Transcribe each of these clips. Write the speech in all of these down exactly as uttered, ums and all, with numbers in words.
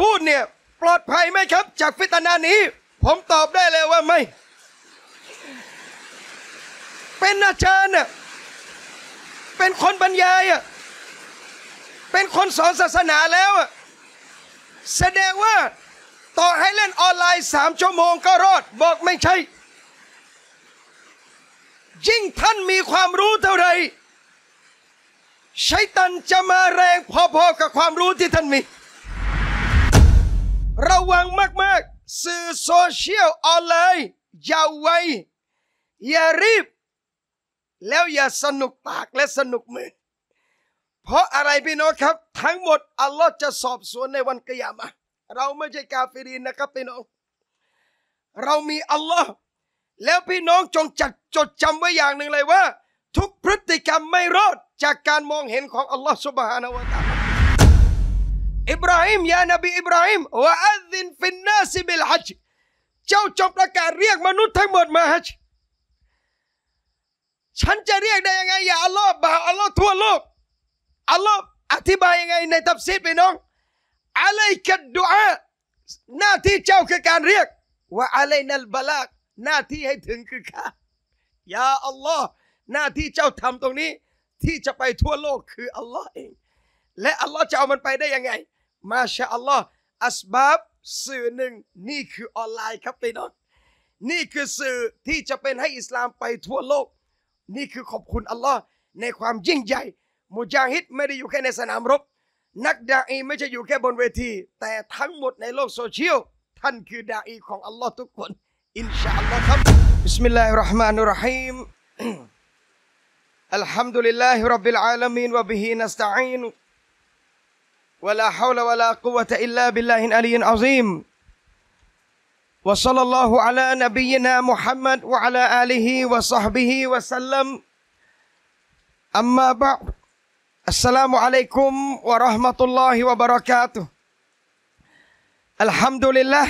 พูดเนี่ยปลอดภัยไหมครับจากฟิตนะนี้ผมตอบได้เลยว่าไม่เป็นอาจารย์น่ะเป็นคนบรรยายอ่ะเป็นคนสอนศาสนาแล้วอ่ะแสดงว่าต่อให้เล่นออนไลน์สามชั่วโมงก็รอดบอกไม่ใช่ยิ่งท่านมีความรู้เท่าไรชัยฏอนจะมาแรงพอๆกับความรู้ที่ท่านมีระวังมากๆสื่อโซเชียลออนไลน์อย่าไวอย่ารีบแล้วอย่าสนุกปากและสนุกมือเพราะอะไรพี่น้องครับทั้งหมดอัลลอฮ์จะสอบสวนในวันกิยามะห์เราไม่ใช่กาฟิรีนนะครับพี่น้องเรามีอัลลอฮ์แล้วพี่น้องจงจัดจดจำไว้อย่างหนึ่งเลยว่าทุกพฤติกรรมไม่รอดจากการมองเห็นของอัลลอฮ์ซุบฮานะฮูวะตะอาลาอิบราฮิมยานบีอิบราฮิมวะอัซซินฟินนาสบิลฮัจญ์เจ้าจงประกาศเรียกมนุษย์ทั้งหมดมาฮัจญ์ฉันจะเรียกได้ยังไงอย่าอัลลอฮ์บ่าวอัลลอฮ์ทั่วโลกอัลลอฮ์อธิบายยังไงในตัฟซีรพี่น้องอะลัยกัดดุอาหน้าที่เจ้าคือการเรียกว่าอะลัยนัลบะลากหน้าที่ให้ถึงคือการยาอัลลอฮ์หน้าที่เจ้าทำตรงนี้ที่จะไปทั่วโลกคืออัลลอฮ์เองและอัลลอฮ์จะเอามันไปได้ยังไงมาชาอัลลอฮ์อัสบาบสื่อหนึ่งนี่คือออนไลน์ครับพี่น้องนี่คือสื่อที่จะเป็นให้อิสลามไปทั่วโลกนี่คือขอบคุณอัลลอฮ์ในความยิ่งใหญ่มุญาฮิดไม่ได้อยู่แค่ในสนามรบนักดาอีไม่ใช่อยู่แค่บนเวทีแต่ทั้งหมดในโลกโซเชียลท่านคือดาอีของอัลลอฮ์ทุกคนอินชาอัลลอฮ์ครับบิสมิลลาฮิรเราะห์มานิรเราะฮีมอัลฮัมดุลิลลาฮิร็อบบิลอาลามีนวะบิฮินัสตะอีนวะลาฮาวละวะลากุวะตะอิลลาบิลลาฮิลอะลียิลอะซีมوصلى الله على نبينا محمد وعلى آله وصحبه وسلم أما بعد السلام عليكم ورحمة الله وبركاته الحمد لله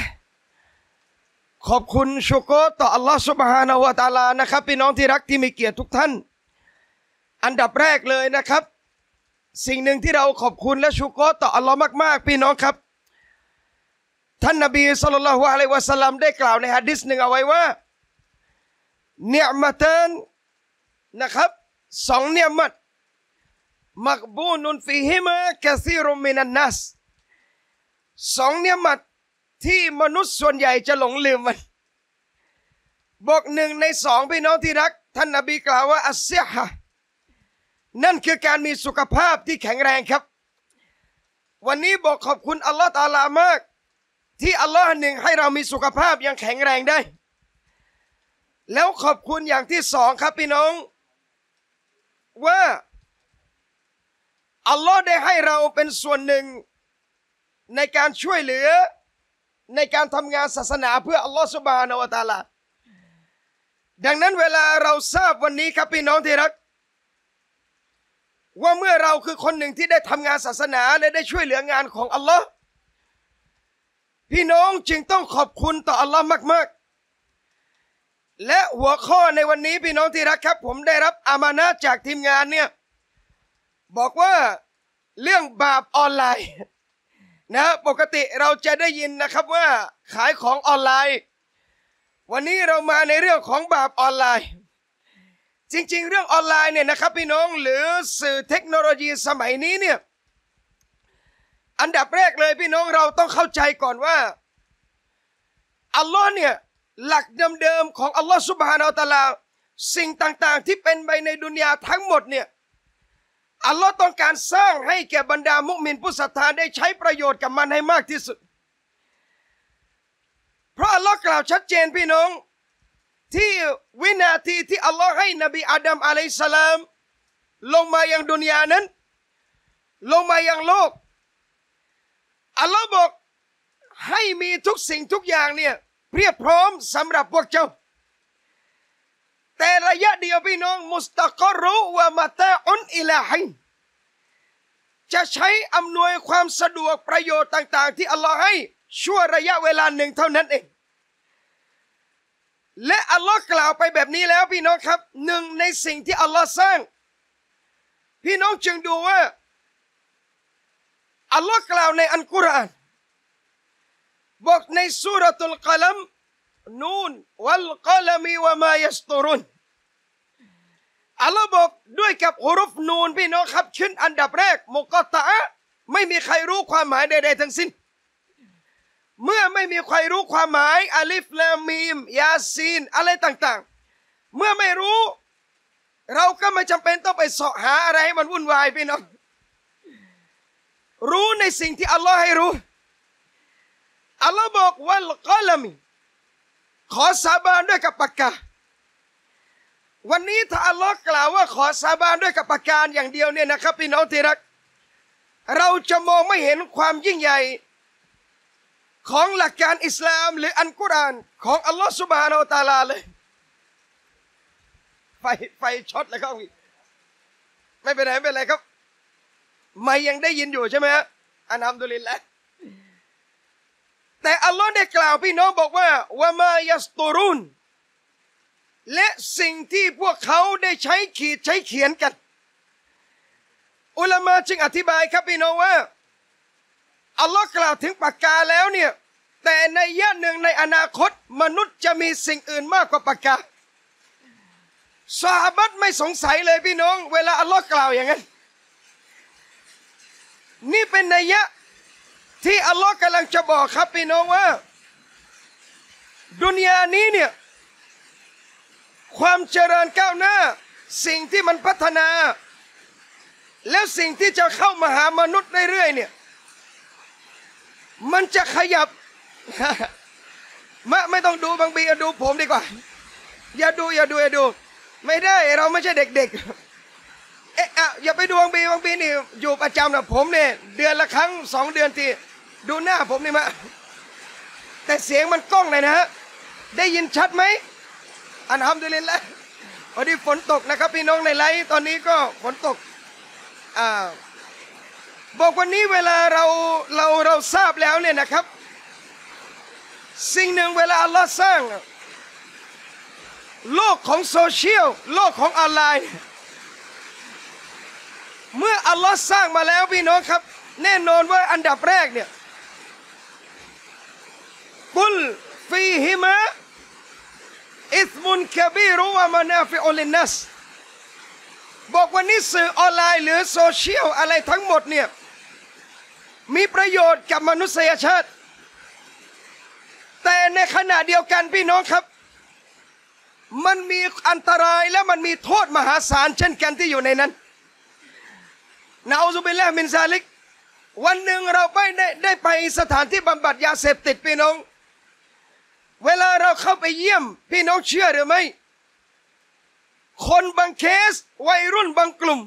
ขอบคุณชูโกรต่อ Allah سبحانه และ تعالى นะครับพี่น้องที่รักที่มีเกียรติทุกท่านอันดับแรกเลยนะครับสิ่งหนึ่งที่เราขอบคุณและชูโกรต่อ Allah มากๆพี่น้องครับท่านนบีศ็อลลัลลอฮุอะลัยฮิวะซัลลัมได้กล่าวในหะดีษหนึ่งเอาไว้ว่าเนียมะตันนะครับสองเนียมะตมักบูนุนฟีฮิมะกะซีรุมินันนัสสองเนียมะตที่มนุษย์ส่วนใหญ่จะหลงลืมมันบอกหนึ่งในสองพี่น้องที่รักท่านนบีกล่าวว่าอัสซิฮะนั่นคือการมีสุขภาพที่แข็งแรงครับวันนี้บอกขอบคุณอัลลอฮฺตะอาลามากที่อัลลอฮ์หนึ่งให้เรามีสุขภาพยังแข็งแรงได้แล้วขอบคุณอย่างที่สองครับพี่น้องว่าอัลลอฮ์ได้ให้เราเป็นส่วนหนึ่งในการช่วยเหลือในการทำงานศาสนาเพื่ออัลลอฮ์ซุบฮานะฮูวะตะอาลาดังนั้นเวลาเราทราบวันนี้ครับพี่น้องที่รักว่าเมื่อเราคือคนหนึ่งที่ได้ทำงานศาสนาและได้ช่วยเหลืองานของอัลลอฮ์พี่น้องจึงต้องขอบคุณต่ออัลลอฮ์มากๆและหัวข้อในวันนี้พี่น้องที่รักครับผมได้รับอามานะห์จากทีมงานเนี่ยบอกว่าเรื่องบาปออนไลน์นะปกติเราจะได้ยินนะครับว่าขายของออนไลน์วันนี้เรามาในเรื่องของบาปออนไลน์จริงๆเรื่องออนไลน์เนี่ยนะครับพี่น้องหรือสื่อเทคโนโลยีสมัยนี้เนี่ยอันดับแรกเลยพี่น้องเราต้องเข้าใจก่อนว่าอัลลอฮ์เนี่ยหลักเดิมๆของอัลลอฮ์ซุบฮานะฮูวะตะอาลาสิ่งต่างๆที่เป็นไปในดุนยาทั้งหมดเนี่ยอัลลอฮ์ต้องการสร้างให้แก่บรรดามุมินผู้ศรัทธาได้ใช้ประโยชน์กับมันให้มากที่สุดเพราะอัลลอฮ์กล่าวชัดเจนพี่น้องที่วินาทีที่อัลลอฮ์ให้นบีอาดัมอะลัยฮิสสลามลงมายังดุนยานั้นลงมายังโลกอัลลอฮ์บอกให้มีทุกสิ่งทุกอย่างเนี่ยเพียบพร้อมสำหรับพวกเจ้าแต่ระยะเดียวพี่น้องมุสตะกอรุวะมะตาอุนอิลาฮินจะใช้อำนวยความสะดวกประโยชน์ต่างๆที่อัลลอฮ์ให้ชั่วระยะเวลาหนึ่งเท่านั้นเองและอัลลอฮ์กล่าวไปแบบนี้แล้วพี่น้องครับหนึ่งในสิ่งที่อัลลอฮ์สร้างพี่น้องจึงดูว่าอัลลอฮ์กล่าวในอัลกุรอาน บอกในสุรตุลกะลัมนูนวัลกะลัมวะมายัสตุรุนอัลลอฮ์บอกด้วยกับฮุรุฟนูนพี่น้องครับชิ้นอันดับแรกมุกอตะอะห์ไม่มีใครรู้ความหมายใดๆทั้งสิ้นเมื่อไม่มีใครรู้ความหมายอัลิฟลามีมยาซีนอะไรต่างๆเมื่อไม่รู้เราก็ไม่จำเป็นต้องไปเสาะหาอะไรให้มันวุ่นวายพี่น้องรู้ในสิ่งที่อัลลอฮ์ให้รู้อัลลอฮ์บอกวัลกอลัมขอสาบานด้วยกับปากกาวันนี้ถ้าอัลลอฮ์กล่าวว่าขอสาบานด้วยกับปากกาอย่างเดียวเนี่ยนะครับพี่น้องที่รักเราจะมองไม่เห็นความยิ่งใหญ่ของหลักการอิสลามหรืออัลกุรอานของอัลลอฮ์ซุบฮานะฮูวะตะอาลาเลยไฟไฟช็อตเลยครับไม่เป็นไรไม่เป็นไรครับไม่ยังได้ยินอยู่ใช่ไหมฮะอัลฮัมดุลิลละห์แต่อัลลอฮ์ได้กล่าวพี่น้องบอกว่าวะมายัสตูรุนและสิ่งที่พวกเขาได้ใช้ขีดใช้เขียนกันอุลามะจึงอธิบายครับพี่น้องว่าอัลลอฮ์กล่าวถึงปากกาแล้วเนี่ยแต่ในย่านหนึ่งในอนาคตมนุษย์จะมีสิ่งอื่นมากกว่าปากกาซอฮาบะห์ไม่สงสัยเลยพี่น้องเวลาอัลลอฮ์กล่าวอย่างนั้นนี่เป็นนัยยะที่อัลลอฮ์กำลังจะบอกครับพี่น้องว่าดุนยานี้เนี่ยความเจริญก้าวหน้าสิ่งที่มันพัฒนาแล้วสิ่งที่จะเข้ามาหามนุษย์เรื่อยๆเนี่ยมันจะขยับมะไม่ต้องดูบางบีดูผมดีกว่าอย่าดูอย่าดูอย่าดูไม่ได้เราไม่ใช่เด็กๆเอ๊ะอย่าไปดูบางบีบางบีนี่อยู่ประจำนะผมเนี่ยเดือนละครั้งสองเดือนทีดูหน้าผมนี่มะแต่เสียงมันก้องเลยนะฮะได้ยินชัดไหมอัลฮัมดุลิลละห์วันนี้ฝนตกนะครับพี่น้องในไลฟ์ตอนนี้ก็ฝนตกอ่าบอกวันนี้เวลาเราเราเราทราบแล้วเนี่ยนะครับสิ่งหนึ่งเวลาอัลลอฮ์สร้างโลกของโซเชียลโลกของออนไลน์เมื่ออัลลอฮ์สร้างมาแล้วพี่น้องครับแน่นอนว่าอันดับแรกเนี่ยกุลฟีฮิมะอิสมุนกะบีรุวะมะนาฟิอุลินนัสบอกวันนี้สื่อออนไลน์หรือโซเชียลอะไรทั้งหมดเนี่ยมีประโยชน์กับมนุษยชาติแต่ในขณะเดียวกันพี่น้องครับมันมีอันตรายและมันมีโทษมหาศาลเช่นกันที่อยู่ในนั้นนะอูซุบิลลาฮ์มินซาลิกวันหนึ่งเราไปได้ได้ไปสถานที่บำบัดยาเสพติดพี่น้องเวลาเราเข้าไปเยี่ยมพี่น้องเชื่อหรือไม่คนบางเคสวัยรุ่นบางกลุ่ม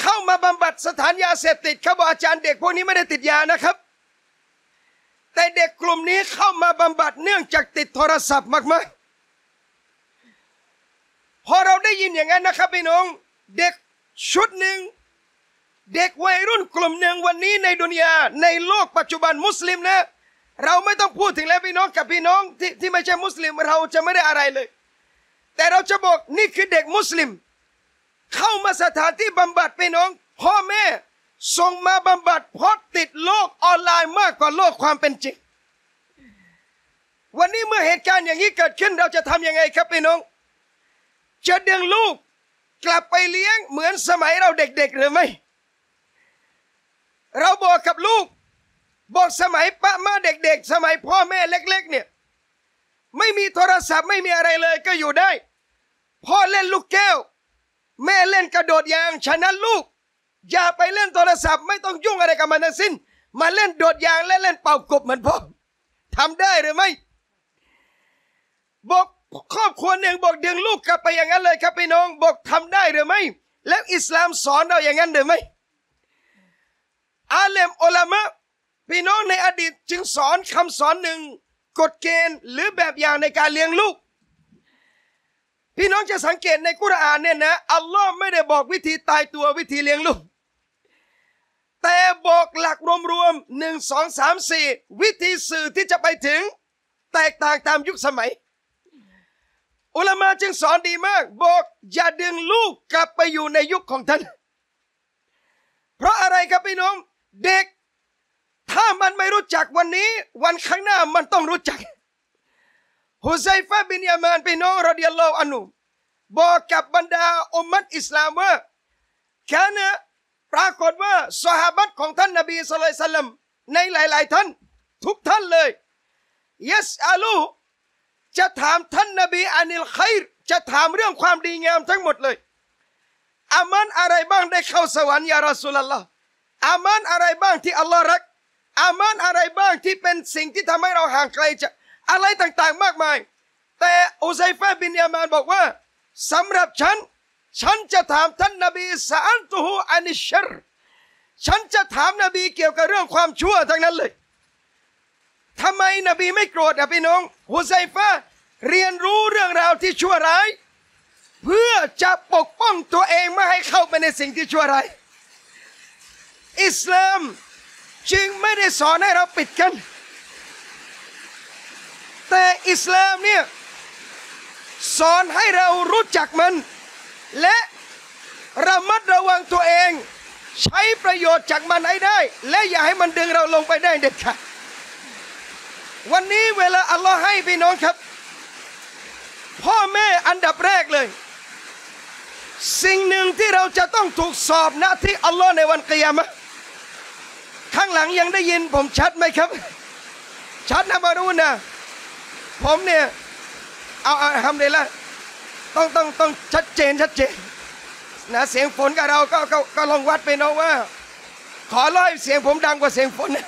เข้ามาบำบัดสถานยาเสพติดเขาบอกอาจารย์เด็กพวกนี้ไม่ได้ติดยานะครับแต่เด็กกลุ่มนี้เข้ามาบำบัดเนื่องจากติดโทรศัพท์มากๆพอเราได้ยินอย่างนั้นนะครับพี่น้องเด็กชุดหนึ่งเด็กวัยรุ่นกลุ่มหนึ่งวันนี้ในดุนยาในโลกปัจจุบันมุสลิมนะเราไม่ต้องพูดถึงแล้วพี่น้องกับพี่น้องที่ที่ไม่ใช่มุสลิมเราจะไม่ได้อะไรเลยแต่เราจะบอกนี่คือเด็กมุสลิมเข้ามาสถานที่บำบัดพี่น้องพ่อแม่ส่งมาบำบัดเพราะติดโลกออนไลน์มากกว่าโลกความเป็นจริงวันนี้เมื่อเหตุการณ์อย่างนี้เกิดขึ้นเราจะทำยังไงครับพี่น้องจะดึงลูกกลับไปเลี้ยงเหมือนสมัยเราเด็กๆหรือไม่เราบอกกับลูกบอกสมัยป้ามาเด็กๆสมัยพ่อแม่เล็กๆเนี่ยไม่มีโทรศัพท์ไม่มีอะไรเลยก็อยู่ได้พ่อเล่นลูกแก้วแม่เล่นกระโดดยางฉะนั้นลูกอย่าไปเล่นโทรศัพท์ไม่ต้องยุ่งอะไรกับมันทั้งสิ้นมาเล่นโดดยางและเล่นเป่ากบเหมือนพ่อทำได้หรือไม่บอกครอบครัวหนึ่งบอกดึงลูกกลับไปอย่างนั้นเลยครับพี่น้องบอกทำได้หรือไม่แล้วอิสลามสอนเราอย่างนั้นหรือไม่อาเลมอัลามะพี่น้องในอดีตจึงสอนคำสอนหนึ่งกฎเกณฑ์หรือแบบอย่างในการเลี้ยงลูกพี่น้องจะสังเกตในกุรอานเนี่ยนะอัลลอฮ์ไม่ได้บอกวิธีตายตัววิธีเลี้ยงลูกแต่บอกหลักรวมๆหนึ่งสองสามสี่วิธีสื่อที่จะไปถึงแตกต่างตามยุคสมัยอุลามะจึงสอนดีมากบอกอย่าดึงลูกกลับไปอยู่ในยุคของท่านเพราะอะไรครับพี่น้องเด็ก ถ้ามันไม่รู้จักวันนี้วันข้างหน้ามันต้องรู้จักฮุไซฟะห์บินยามานพี่น้องรอฎิยัลลอฮุอันฮุบอกกับบรรดาอุมมะฮ์อิสลามว่าแค่นะปรากฏว่าซอฮาบะฮ์ของท่านนบีศ็อลลัลลอฮุอะลัยฮิวะซัลลัมในหลายๆท่านทุกท่านเลยยัสอาลูจะถามท่านนบีอานิลไครจะถามเรื่องความดีงามทั้งหมดเลยอามันอะไรบ้างได้เข้าสวรรค์ยารอซูลลอฮ์อามันอะไรบ้างที่อัลลอฮ์รักอามันอะไรบ้างที่เป็นสิ่งที่ทำให้เราห่างไกลจากอะไรต่างๆมากมายแต่อุซัยฟะห์บินยามานบอกว่าสำหรับฉันฉันจะถามท่านนบีซาอันตุฮูอานิชรฉันจะถามนบีเกี่ยวกับเรื่องความชั่วทั้งนั้นเลยทำไมนบีไม่โกรธอ่ะพี่น้องฮุไซฟะห์เรียนรู้เรื่องราวที่ชั่วร้ายเพื่อจะปกป้องตัวเองไม่ให้เข้าไปในสิ่งที่ชั่วร้ายอิสลามจึงไม่ได้สอนให้เราปิดกันแต่อิสลามเนี่ยสอนให้เรารู้จักมันและระมัดระวังตัวเองใช้ประโยชน์จากมันให้ได้และอย่าให้มันดึงเราลงไปได้เด็ดขาดวันนี้เวลาอัลลอฮ์ให้พี่น้องครับพ่อแม่อันดับแรกเลยสิ่งหนึ่งที่เราจะต้องถูกสอบนะที่อัลลอฮ์ในวันกิยามะห์ข้างหลังยังได้ยินผมชัดไหมครับชัดนะบารูนะผมเนี่ยเอาเอาทำเลยละต้องต้องต้องชัดเจนชัดเจนนะเสียงฝนกับเราก็ก็ก็ลองวัดไปเนาะว่าขอร้อยเสียงผมดังกว่าเสียงฝนนะ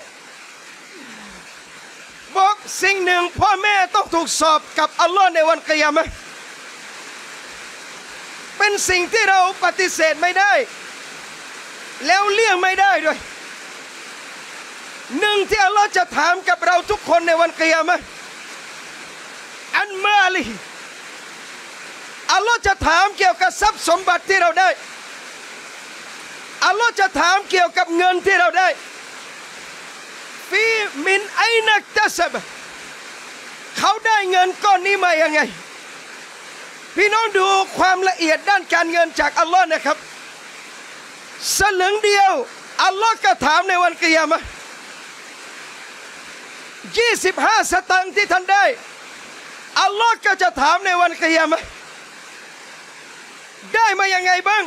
บอกสิ่งหนึ่งพ่อแม่ต้องถูกสอบกับอัลลอฮ์ในวันกิยามะห์เป็นสิ่งที่เราปฏิเสธไม่ได้แล้วเลี่ยงไม่ได้ด้วยหนึ่งที่อัลลอฮ์จะถามกับเราทุกคนในวันกิยามะห์อันมาลีอัลลอฮ์จะถามเกี่ยวกับทรัพย์สมบัติที่เราได้อัลลอฮ์จะถามเกี่ยวกับเงินที่เราได้ฟีมินไอนักตะซะบะเขาได้เงินก้อนนี้มายังไงพี่น้องดูความละเอียดด้านการเงินจากอัลลอฮ์นะครับสลึงเดียวอัลลอฮ์ก็ถามในวันกิยามะห์ยี่สิบห้าสตางค์ที่ท่านได้อัลลอฮ์ก็จะถามในวันกิยามะห์ได้มายังไงบ้าง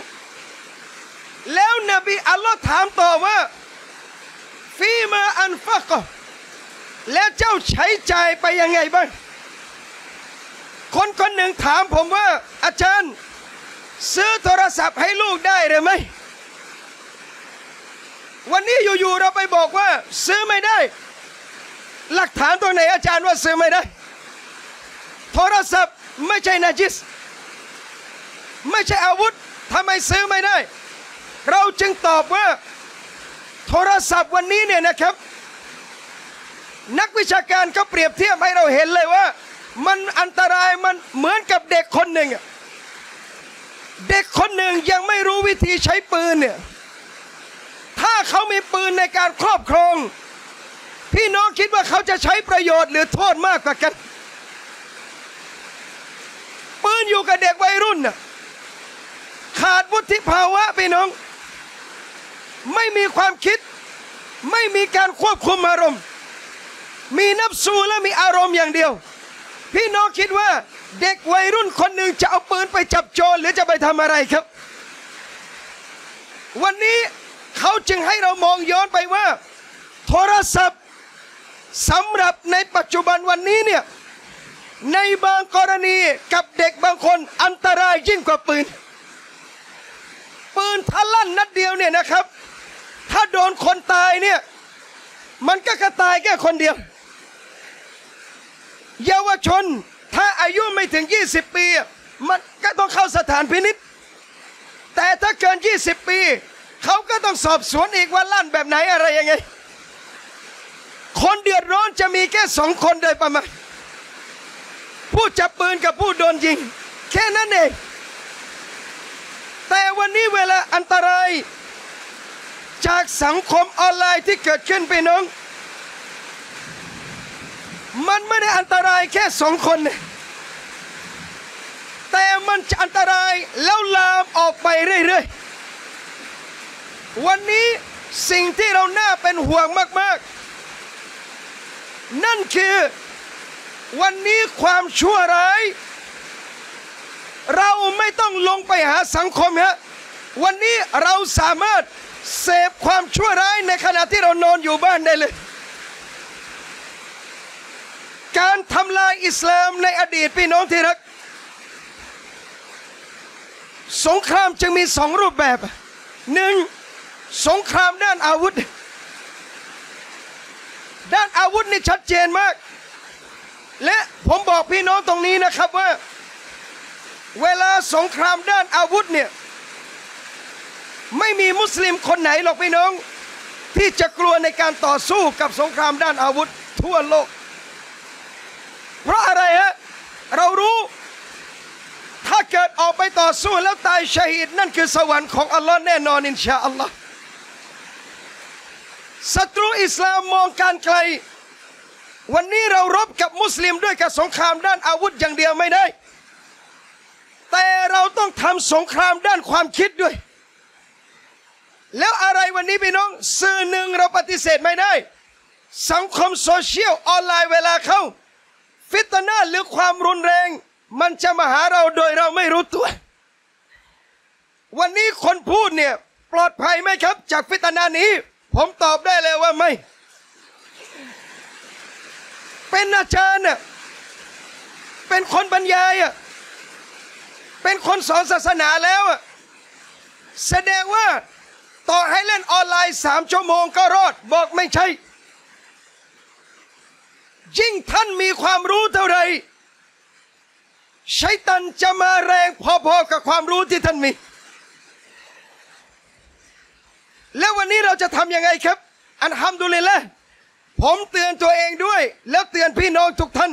แล้วนบีอัลลอฮ์ถามต่อว่าฟีมาอันฟะกะแล้วเจ้าใช้จ่ายไปยังไงบ้างคนคนหนึ่งถามผมว่าอาจารย์ซื้อโทรศัพท์ให้ลูกได้หรือไม่วันนี้อยู่ๆเราไปบอกว่าซื้อไม่ได้หลักฐานตัวไหนอาจารย์ว่าซื้อไม่ได้โทรศัพท์ไม่ใช่นาจิสไม่ใช่อาวุธทำไมซื้อไม่ได้เราจึงตอบว่าโทรศัพท์วันนี้เนี่ยนะครับนักวิชาการก็เปรียบเทียบให้เราเห็นเลยว่ามันอันตรายมันเหมือนกับเด็กคนหนึ่งเด็กคนหนึ่งยังไม่รู้วิธีใช้ปืนเนี่ยถ้าเขามีปืนในการครอบครองพี่น้องคิดว่าเขาจะใช้ประโยชน์หรือโทษมากกว่ากันปืนอยู่กับเด็กวัยรุ่นนะขาดวุฒิภาวะพี่น้องไม่มีความคิดไม่มีการควบคุมอารมณ์มีนับสูและมีอารมณ์อย่างเดียวพี่น้องคิดว่าเด็กวัยรุ่นคนหนึ่งจะเอาปืนไปจับโจรหรือจะไปทำอะไรครับวันนี้เขาจึงให้เรามองย้อนไปว่าโทรศัพท์สำหรับในปัจจุบันวันนี้เนี่ยในบางกรณีกับเด็กบางคนอันตรายยิ่งกว่าปืนปืนถ้าลั่นนัดเดียวเนี่ยนะครับถ้าโดนคนตายเนี่ยมันก็แค่ตายแค่คนเดียวเยาวชนถ้าอายุไม่ถึงยี่สิบปีมันก็ต้องเข้าสถานพินิจแต่ถ้าเกินยี่สิบปีเขาก็ต้องสอบสวนอีกว่าลั่นแบบไหนอะไรยังไงคนเดือดร้อนจะมีแค่สองคนโดยประมาณผู้จับปืนกับผู้โดนยิงแค่นั้นเองแต่วันนี้เวลาอันตรายจากสังคมออนไลน์ที่เกิดขึ้นไปน้องมันไม่ได้อันตรายแค่สองคนแต่มันจะอันตรายแล้วลามออกไปเรื่อยๆวันนี้สิ่งที่เราน่าเป็นห่วงมาก นั่นคือวันนี้ความชั่วร้ายเราไม่ต้องลงไปหาสังคมฮะวันนี้เราสามารถเสพความชั่วร้ายในขณะที่เรานอนอยู่บ้านได้เลยการทำลายอิสลามในอดีตพี่น้องที่รักสงครามจึงมีสองรูปแบบหนึ่งสงครามด้านอาวุธด้านอาวุธนี่ชัดเจนมากและผมบอกพี่น้องตรงนี้นะครับว่าเวลาสงครามด้านอาวุธเนี่ยไม่มีมุสลิมคนไหนหรอกพี่น้องที่จะกลัวในการต่อสู้กับสงครามด้านอาวุธทั่วโลกเพราะอะไรฮะเรารู้ถ้าเกิดออกไปต่อสู้แล้วตายชะฮีดนั่นคือสวรรค์ของอัลลอฮ์แน่นอนอินชาอัลลอฮ์ศัตรูอิสลามมองการไกลวันนี้เรารบกับมุสลิมด้วยกับสงครามด้านอาวุธอย่างเดียวไม่ได้แต่เราต้องทำสงครามด้านความคิดด้วยแล้วอะไรวันนี้พี่น้องสื่อหนึ่งเราปฏิเสธไม่ได้สังคมโซเชียลออนไลน์เวลาเข้าฟิตนะหรือความรุนแรงมันจะมาหาเราโดยเราไม่รู้ตัววันนี้คนพูดเนี่ยปลอดภัยไหมครับจากฟิตนะนี้ผมตอบได้เลยว่าไม่เป็นอาจารย์เนี่ยเป็นคนบรรยายอ่ะเป็นคนสอนศาสนาแล้วอ่ะแสดงว่าต่อให้เล่นออนไลน์สามชั่วโมงก็รอดบอกไม่ใช่ยิ่งท่านมีความรู้เท่าไรชัยฏอนจะมาแรงพอๆกับความรู้ที่ท่านมีแล้ววันนี้เราจะทำยังไงครับอัลฮัมดุลิลละห์ผมเตือนตัวเองด้วยแล้วเตือนพี่น้องทุกท่าน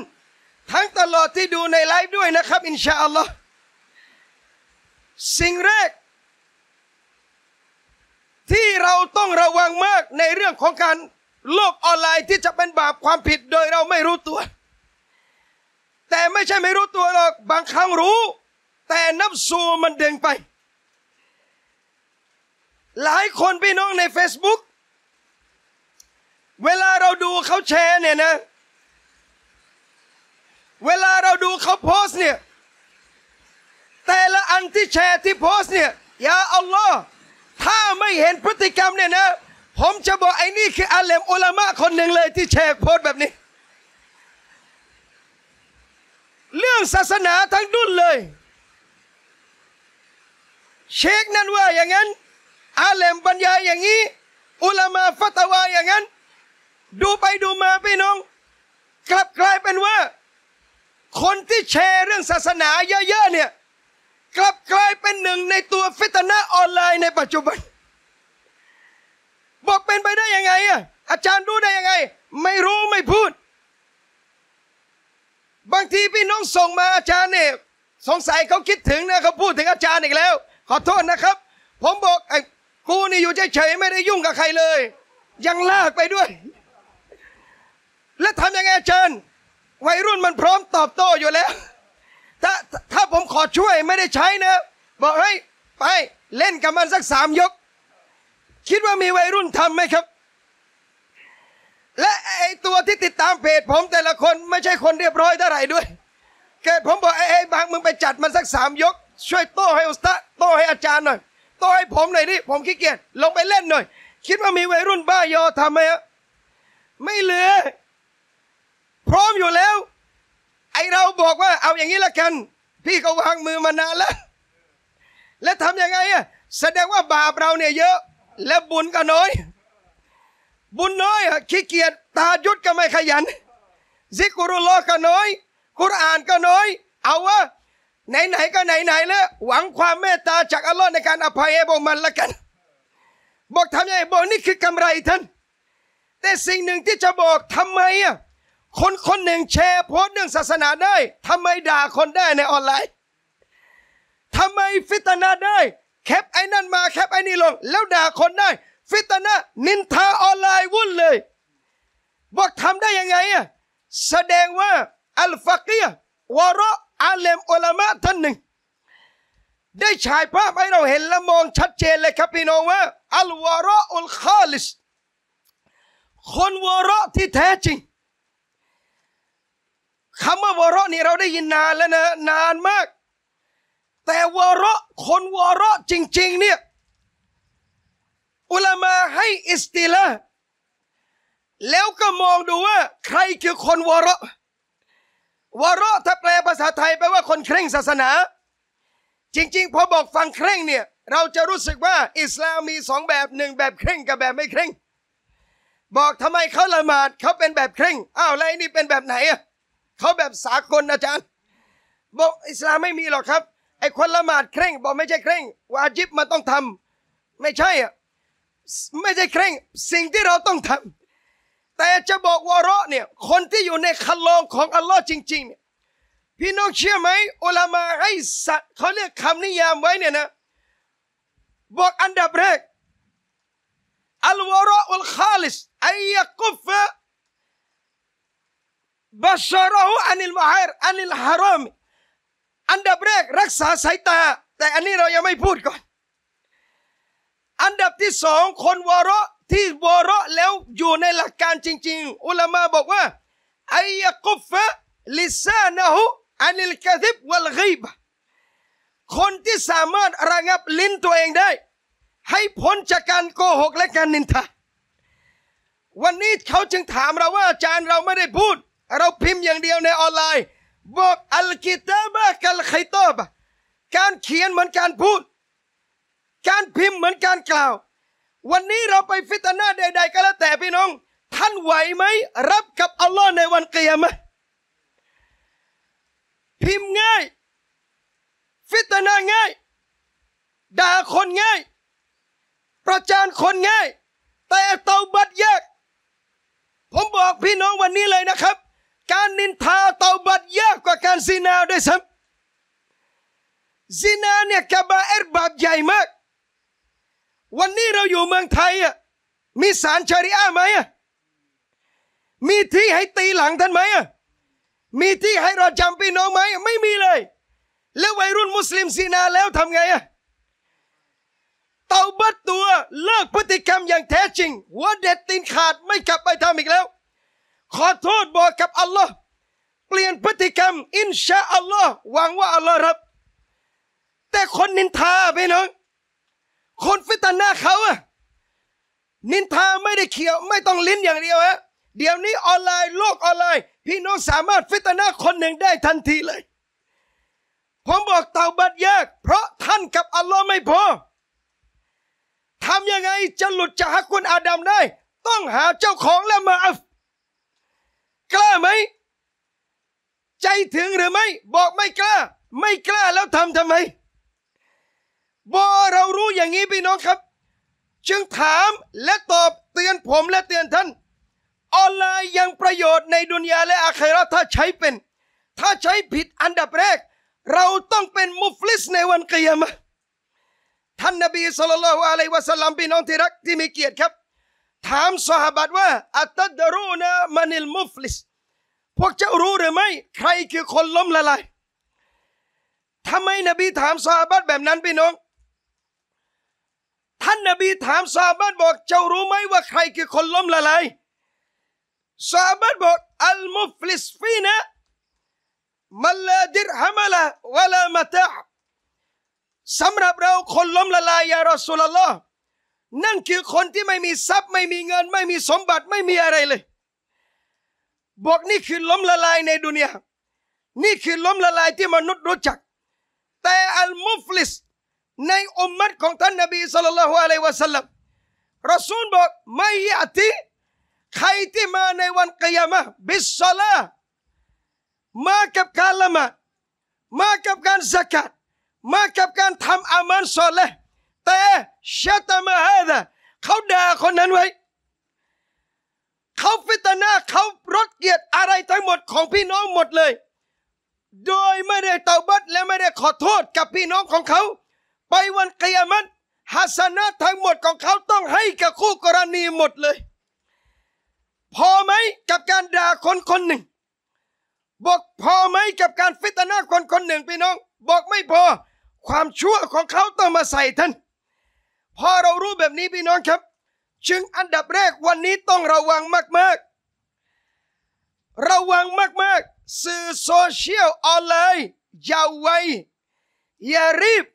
ทั้งตลอดที่ดูในไลฟ์ด้วยนะครับอินชาอัลลอฮ์สิ่งแรกที่เราต้องระวังมากในเรื่องของการโลกออนไลน์ที่จะเป็นบาปความผิดโดยเราไม่รู้ตัวแต่ไม่ใช่ไม่รู้ตัวหรอกบางครั้งรู้แต่นับสูมันเด้งไปหลายคนพี่น้องใน เฟซบุ๊กเวลาเราดูเขาแชร์เนี่ยนะเวลาเราดูเขาโพสเนี่ยแต่ละอันที่แชร์ที่โพสเนี่ยยาอัลลอฮ์ถ้าไม่เห็นพฤติกรรมเนี่ยนะผมจะบอกไอ้นี่คืออาเลมอุลามะคนหนึ่งเลยที่แชร์โพสแบบนี้เรื่องศาสนาทั้งดุลเลยเชคนั้นว่าอย่างนั้นอาเลมบรรยายอย่างนี้อุลามะฟัตวาอย่างนั้นดูไปดูมาพี่น้องกลับกลายเป็นว่าคนที่แชร์เรื่องศาสนาเยอะๆเนี่ยกลับกลายเป็นหนึ่งในตัวฟิตนะออนไลน์ในปัจจุบันบอกเป็นไปได้ยังไงอ่ะอาจารย์รู้ได้ยังไงไม่รู้ไม่พูดบางทีพี่น้องส่งมาอาจารย์เนี่ยสงสัยเขาคิดถึงนะเขาพูดถึงอาจารย์อีกแล้วขอโทษนะครับผมบอกไอ้กูนี่อยู่เฉยๆไม่ได้ยุ่งกับใครเลยยังลากไปด้วยแล้วทำยังไงอาจารย์วัยรุ่นมันพร้อมตอบโต้อยู่แล้วถ้าถ้าผมขอช่วยไม่ได้ใช้นะบอกให้ไปเล่นกับมันสักสามยกคิดว่ามีวัยรุ่นทำไหมครับและไอตัวที่ติดตามเพจผมแต่ละคนไม่ใช่คนเรียบร้อยเท่าไหร่ด้วยเกิดผมบอกไอ้ไอ้บางมึงไปจัดมันสักสามยกช่วยโต้ให้อุสตาโต้ให้อาจารย์หน่อยโต้ให้ผมหน่อยดิผมขี้เกียจลงไปเล่นหน่อยคิดว่ามีวัยรุ่นบ้ายอทำไหมฮะไม่เหลือพร้อมอยู่แล้วไอเราบอกว่าเอาอย่างนี้ละกันพี่ก็วางมือมานานแล้วและทำยังไงอ่ะแสดงว่าบาปเราเนี่ยเยอะและบุญก็น้อยบุญน้อยอ่ะขี้เกียจตายุดก็ไม่ขยันซิกุรุลลอฮ์ก็น้อยกุรอานก็น้อยเอาวะไหนๆก็ไหนๆแล้วหวังความเมตตาจากอัลลอฮ์ในการอภัยให้พวกมันละกันบอกทำยังไงบอกนี่คือกำไรท่านแต่สิ่งหนึ่งที่จะบอกทำไมอ่ะคนคนหนึ่งแชร์โพสต์เรื่องศาสนาได้ทำไมด่าคนได้ในออนไลน์ทำไมฟิตนะได้แคปไอ้นั่นมาแคปไอ้นี่ลงแล้วด่าคนได้ฟิตนะนินทาออนไลน์วุ่นเลยบอกทำได้ยังไงอ่ะแสดงว่าอัลฟากีห์วะเราะห์อาเลมอุลามะท่านหนึ่งได้ฉายภาพให้เราเห็นและมองชัดเจนเลยครับพี่น้องว่าอัลวะเราะห์อัลคอลิศคนวะเราะห์ที่แท้จริง คำว่าวะเราะเนี่ยเราได้ยินนานแล้วนะนานมากแต่วะเราะคนวะเราะจริงๆเนี่ยอุลามะให้อิสติละห์แล้วก็มองดูว่าใครคือคนวะเราะวะเราะถ้าแปลภาษาไทยแปลว่าคนเคร่งศาสนาจริงๆพอบอกฟังเคร่งเนี่ยเราจะรู้สึกว่าอิสลามมีสองแบบหนึ่งแบบเคร่งกับแบบไม่เคร่งบอกทำไมเขาละหมาดเขาเป็นแบบเคร่งอ้าวแล้วนี่เป็นแบบไหนอ่ะเขาแบบสากลอาจารย์บอกอิสลามไม่มีหรอกครับไอ้คนละหมาดเคร่งบอกไม่ใช่เคร่งวาญิบมันต้องทำไม่ใช่อ่ะไม่ใช่เคร่งสิ่งที่เราต้องทำแต่จะบอกวะเราะเนี่ยคนที่อยู่ในคัลลองของอัลลอฮ์จริงๆเนี่ยพี่น้องเชื่อไหมอุลามะให้สัตว์เขาเรียกคำนิยามไว้เนี่ยนะบอกอันดับแรกอัลวะเราะอุลคาลิสอันยักุฟะบัชเราะฮุอันิลมะฮาร์อันิลฮารอมอันดับแรกรักษาสายตาแต่อันนี้เรายังไม่พูดก่อนอันดับที่สองคนวะเราะที่วะเราะแล้วอยู่ในหลักการจริงๆอุลามะบอกว่าอันยักุฟะลิซานะฮุอันิลกะซิบวัลฆีบะห์คนที่สามารถระงับลิ้นตัวเองได้ให้พ้นจากการโกหกและการนินทาวันนี้เขาจึงถามเราว่าอาจารย์เราไม่ได้พูดเราพิมพ์อย่างเดียวในออนไลน์บอกอัลกิตาบะกัลคิตาบะการเขียนเหมือนการพูดการพิมพ์เหมือนการกล่าววันนี้เราไปฟิตนะห์ใดๆก็แล้วแต่พี่น้องท่านไหวไหมรับกับอัลลอฮ์ในวันกิยามะห์พิมพ์ง่ายฟิตนะห์ง่ายด่าคนง่ายประจานคนง่ายแต่เตาบัดยากผมบอกพี่น้องวันนี้เลยนะครับการนินทาเตาบัดยากกว่าการซินาด้วยซ้ำซินาเนี่ยกะบาเอรบาปใหญ่มากวันนี้เราอยู่เมืองไทยอ่ะมีศาลชะรีอะห์ไหมอ่ะมีที่ให้ตีหลังท่านไหมอ่ะมีที่ให้เราจำพี่น้องไหมไม่มีเลยแล้ววัยรุ่นมุสลิมซินาแล้วทำไงอ่ะเตาบัดตัวเลิกพฤติกรรมอย่างแท้จริงหัวเด็ดตีนขาดไม่กลับไปทำอีกแล้วขอโทษบอกกับอัลลอฮ์เปลี่ยนพฤติกรรมอินชาอัลลอฮ์หวังว่าอัลลอฮ์รับแต่คนนินทาพี่น้องคนฟิตนะห์เขาอะนินทาไม่ได้เขียวไม่ต้องลิ้นอย่างเดียวฮะเดี๋ยวนี้ออนไลน์โลกออนไลน์พี่น้องสามารถฟิตนะห์คนหนึ่งได้ทันทีเลยผมบอกเตาบัดยากเพราะท่านกับอัลลอฮ์ไม่พอทำยังไงจะหลุดจากฮักกุลอาดัมได้ต้องหาเจ้าของละหมาดกล้าไหมใจถึงหรือไม่บอกไม่กล้าไม่กล้าแล้วทำทำไมบอเรารู้อย่างนี้พี่น้องครับจึงถามและตอบเตือนผมและเตือนท่านออนไลน์ยังประโยชน์ในดุนยาและอาคิเราะห์ถ้าใช้เป็นถ้าใช้ผิดอันดับแรกเราต้องเป็นมุฟลิสในวันกิยามะห์ท่านนบีศ็อลลัลลอฮุอะลัยฮิวะซัลลัมพี่น้องที่รักที่มีเกียรติครับถามซอฮาบะห์ว่าอัตดะรูนะมันิลมุฟลิสพวกเจ้ารู้หรือไม่ใครคือคนล้มละลายทำไมนบีถามซอฮาบะห์แบบนั้นพี่น้องท่านนบีถามซอฮาบะห์บอกเจ้ารู้ไหมว่าใครคือคนล้มละลายซอฮาบะห์บอกอัลมุฟลิสฟีนะมัลลาดิรฮะมะละวะลามะตะห์สำหรับเราคนล้มละลายยารอซูลุลลอฮ์นั่นคือคนที่ไม่มีทรัพย์ไม่มีเงินไม่มีสมบัติไม่มีอะไรเลยบอกนี่คือล้มละลายในดุนยานี่คือล้มละลายที่มนุษย์รู้จักแต่อัลมุฟลิสในอุมมัตของท่านนบีศ็อลลัลลอฮุอะลัยฮิวะซัลลัมรอซูลบอกไม่ยะติใครที่มาในวันกิยามะห์บิศศอลาห์มากับการละหมาดมากับการซะกาตมากับการทำอามันซอเลห์แต่ชะตะมาฮาดะเขาด่าคนนั้นไว้เขาฟิตนะห์เขารดเกียรติอะไรทั้งหมดของพี่น้องหมดเลยโดยไม่ได้เตาบัดและไม่ได้ขอโทษกับพี่น้องของเขาไปวันกิยามะห์ฮัสนะห์ทั้งหมดของเขาต้องให้กับคู่กรณีหมดเลยพอไหมกับการด่าคนคนหนึ่งบอกพอไหมกับการฟิตนะห์คนคนหนึ่งพี่น้องบอกไม่พอความชั่วของเขาต้องมาใส่ท่านพอเรารู้แบบนี้พี่น้องครับจึงอันดับแรกวันนี้ต้องระวังมากๆระวังมาก สื่อโซเชียลออนไลน์อย่าไวอย่ารีบ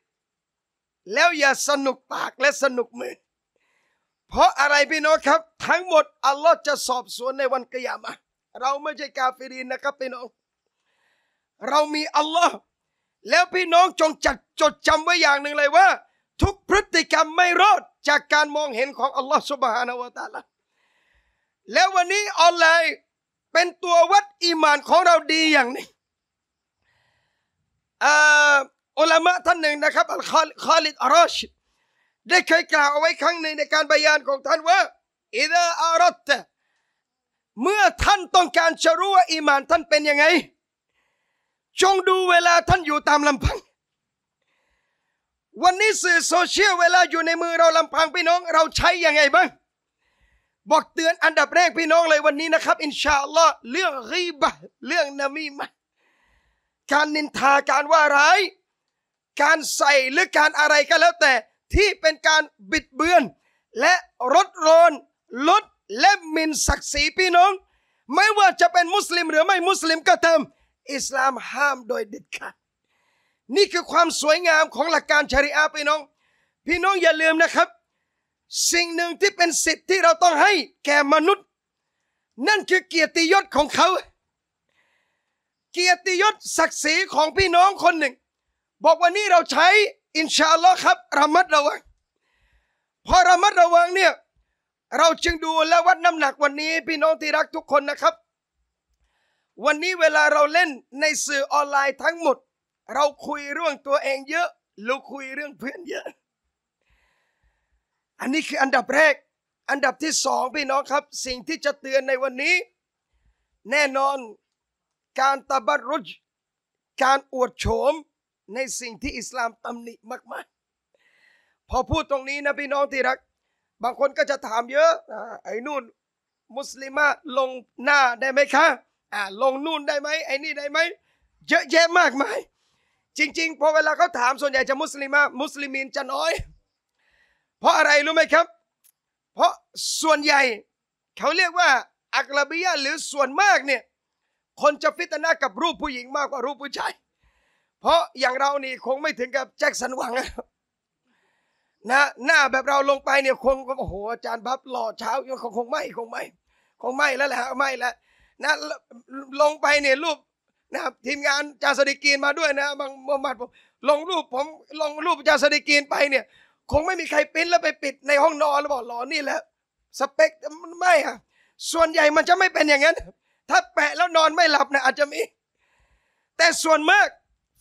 แล้วอย่าสนุกปากและสนุกมือเพราะอะไรพี่น้องครับทั้งหมดอัลลอฮ์จะสอบสวนในวันกิยามะห์เราไม่ใช่กาฟิรินนะครับพี่น้องเรามีอัลลอฮ์แล้วพี่น้องจงจัดจดจำไว้อย่างหนึ่งเลยว่าทุกพฤติกรรมไม่รอดจากการมองเห็นของอัลลอฮ์ซุบฮานะฮูวะตะอาลาแล้ววันนี้ออนไลน์เป็นตัววัดอีหม่านของเราดีอย่างนี้อุลามะท่านหนึ่งนะครับอัลคอลิดอาราชิดได้เคยกล่าวเอาไว้ครั้งหนึ่งในการบรรยายของท่านว่าอิดะอารัตะเมื่อท่านต้องการจะรู้ว่าอีหม่านท่านเป็นยังไงจงดูเวลาท่านอยู่ตามลำพังวันนี้สื่อโซเชียลเวลาอยู่ในมือเราลำพังพี่น้องเราใช้ยังไงบ้างบอกเตือนอันดับแรกพี่น้องเลยวันนี้นะครับอินชาอัลลอฮ์เรื่องรีบะเรื่องนามีมะการนินทาการว่าร้ายการใส่หรือการอะไรก็แล้วแต่ที่เป็นการบิดเบือนและรดรอนลดและหมิ่นศักดิ์ศรีพี่น้องไม่ว่าจะเป็นมุสลิมหรือไม่มุสลิมก็ตามอิสลามห้ามโดยเด็ดขาดนี่คือความสวยงามของหลักการชะรีอะห์พี่น้องพี่น้องอย่าลืมนะครับสิ่งหนึ่งที่เป็นสิทธิ์ที่เราต้องให้แก่มนุษย์นั่นคือเกียรติยศของเขาเกียรติยศศักดิ์ศรีของพี่น้องคนหนึ่งบอกวันนี้เราใช้อินชาอัลลอฮ์ครับระมัดระวังพอระมัดระวังเนี่ยเราจึงดูและวัดน้ำหนักวันนี้พี่น้องที่รักทุกคนนะครับวันนี้เวลาเราเล่นในสื่อออนไลน์ทั้งหมดเราคุยเรื่องตัวเองเยอะหรือคุยเรื่องเพื่อนเยอะอันนี้คืออันดับแรกอันดับที่สองพี่น้องครับสิ่งที่จะเตือนในวันนี้แน่นอนการตะบัดรุจการอวดโฉมในสิ่งที่อิสลามตำหนิมากๆพอพูดตรงนี้นะพี่น้องที่รักบางคนก็จะถามเยอะไอ้นู่นมุสลิมะลงหน้าได้ไหมคะอ่าลงนู่นได้ไหมไอ้นี่ได้ไหมเยอะแยะมากมายจริงๆพอเวลาเขาถามส่วนใหญ่จะมุสลิมะมุสลิมีนจะน้อยเพราะอะไรรู้ไหมครับเพราะส่วนใหญ่เขาเรียกว่าอักลาบียะหรือส่วนมากเนี่ยคนจะฟิตนะกับรูปผู้หญิงมากกว่ารูปผู้ชายเพราะอย่างเรานี่คงไม่ถึงกับแจ็คสันหวังนะหน้าแบบเราลงไปเนี่ยคงโอ้โหอาจารย์บับหล่อเช้าคงคงไม่คงไม่คงไม่แล้วแหละไม่แล้วนะลงไปเนี่ยรูปนะครับทีมงานอาจารย์สดิกีนมาด้วยนะบางมุฮัมมัดผมลงรูปผมลงรูปอาจารย์สดิกีนไปเนี่ยคงไม่มีใครปิ้นแล้วไปปิดในห้องนอนแล้วบอกหลอนนี่แหละสเปคไม่อะส่วนใหญ่มันจะไม่เป็นอย่างนั้นถ้าแปะแล้วนอนไม่หลับนะอาจจะมีแต่ส่วนมาก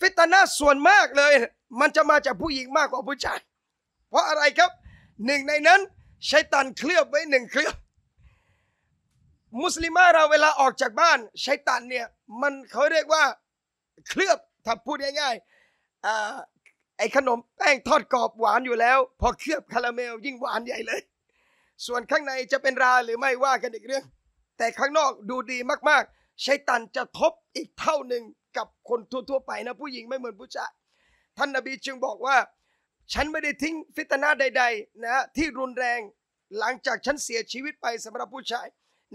ฟิตนะส่วนมากเลยมันจะมาจากผู้หญิงมากกว่าผู้ชายเพราะอะไรครับหนึ่งในนั้นชัยฏอนเคลือบไว้หนึ่งเคลือบมุสลิมะเราเวลาออกจากบ้านชัยฏอนเนี่ยมันเขาเรียกว่าเคลือบถ้าพูดง่ายๆอ่าไอ้ขนมแป้งทอดกรอบหวานอยู่แล้วพอเคลือบคาราเมลยิ่งหวานใหญ่เลยส่วนข้างในจะเป็นราหรือไม่ว่ากันอีกเรื่องแต่ข้างนอกดูดีมากๆชัยฏอนจะทบอีกเท่าหนึ่งกับคนทั่วๆไปนะผู้หญิงไม่เหมือนผู้ชายท่านนบีจึงบอกว่าฉันไม่ได้ทิ้งฟิตนะห์ใดๆนะที่รุนแรงหลังจากฉันเสียชีวิตไปสำหรับผู้ชาย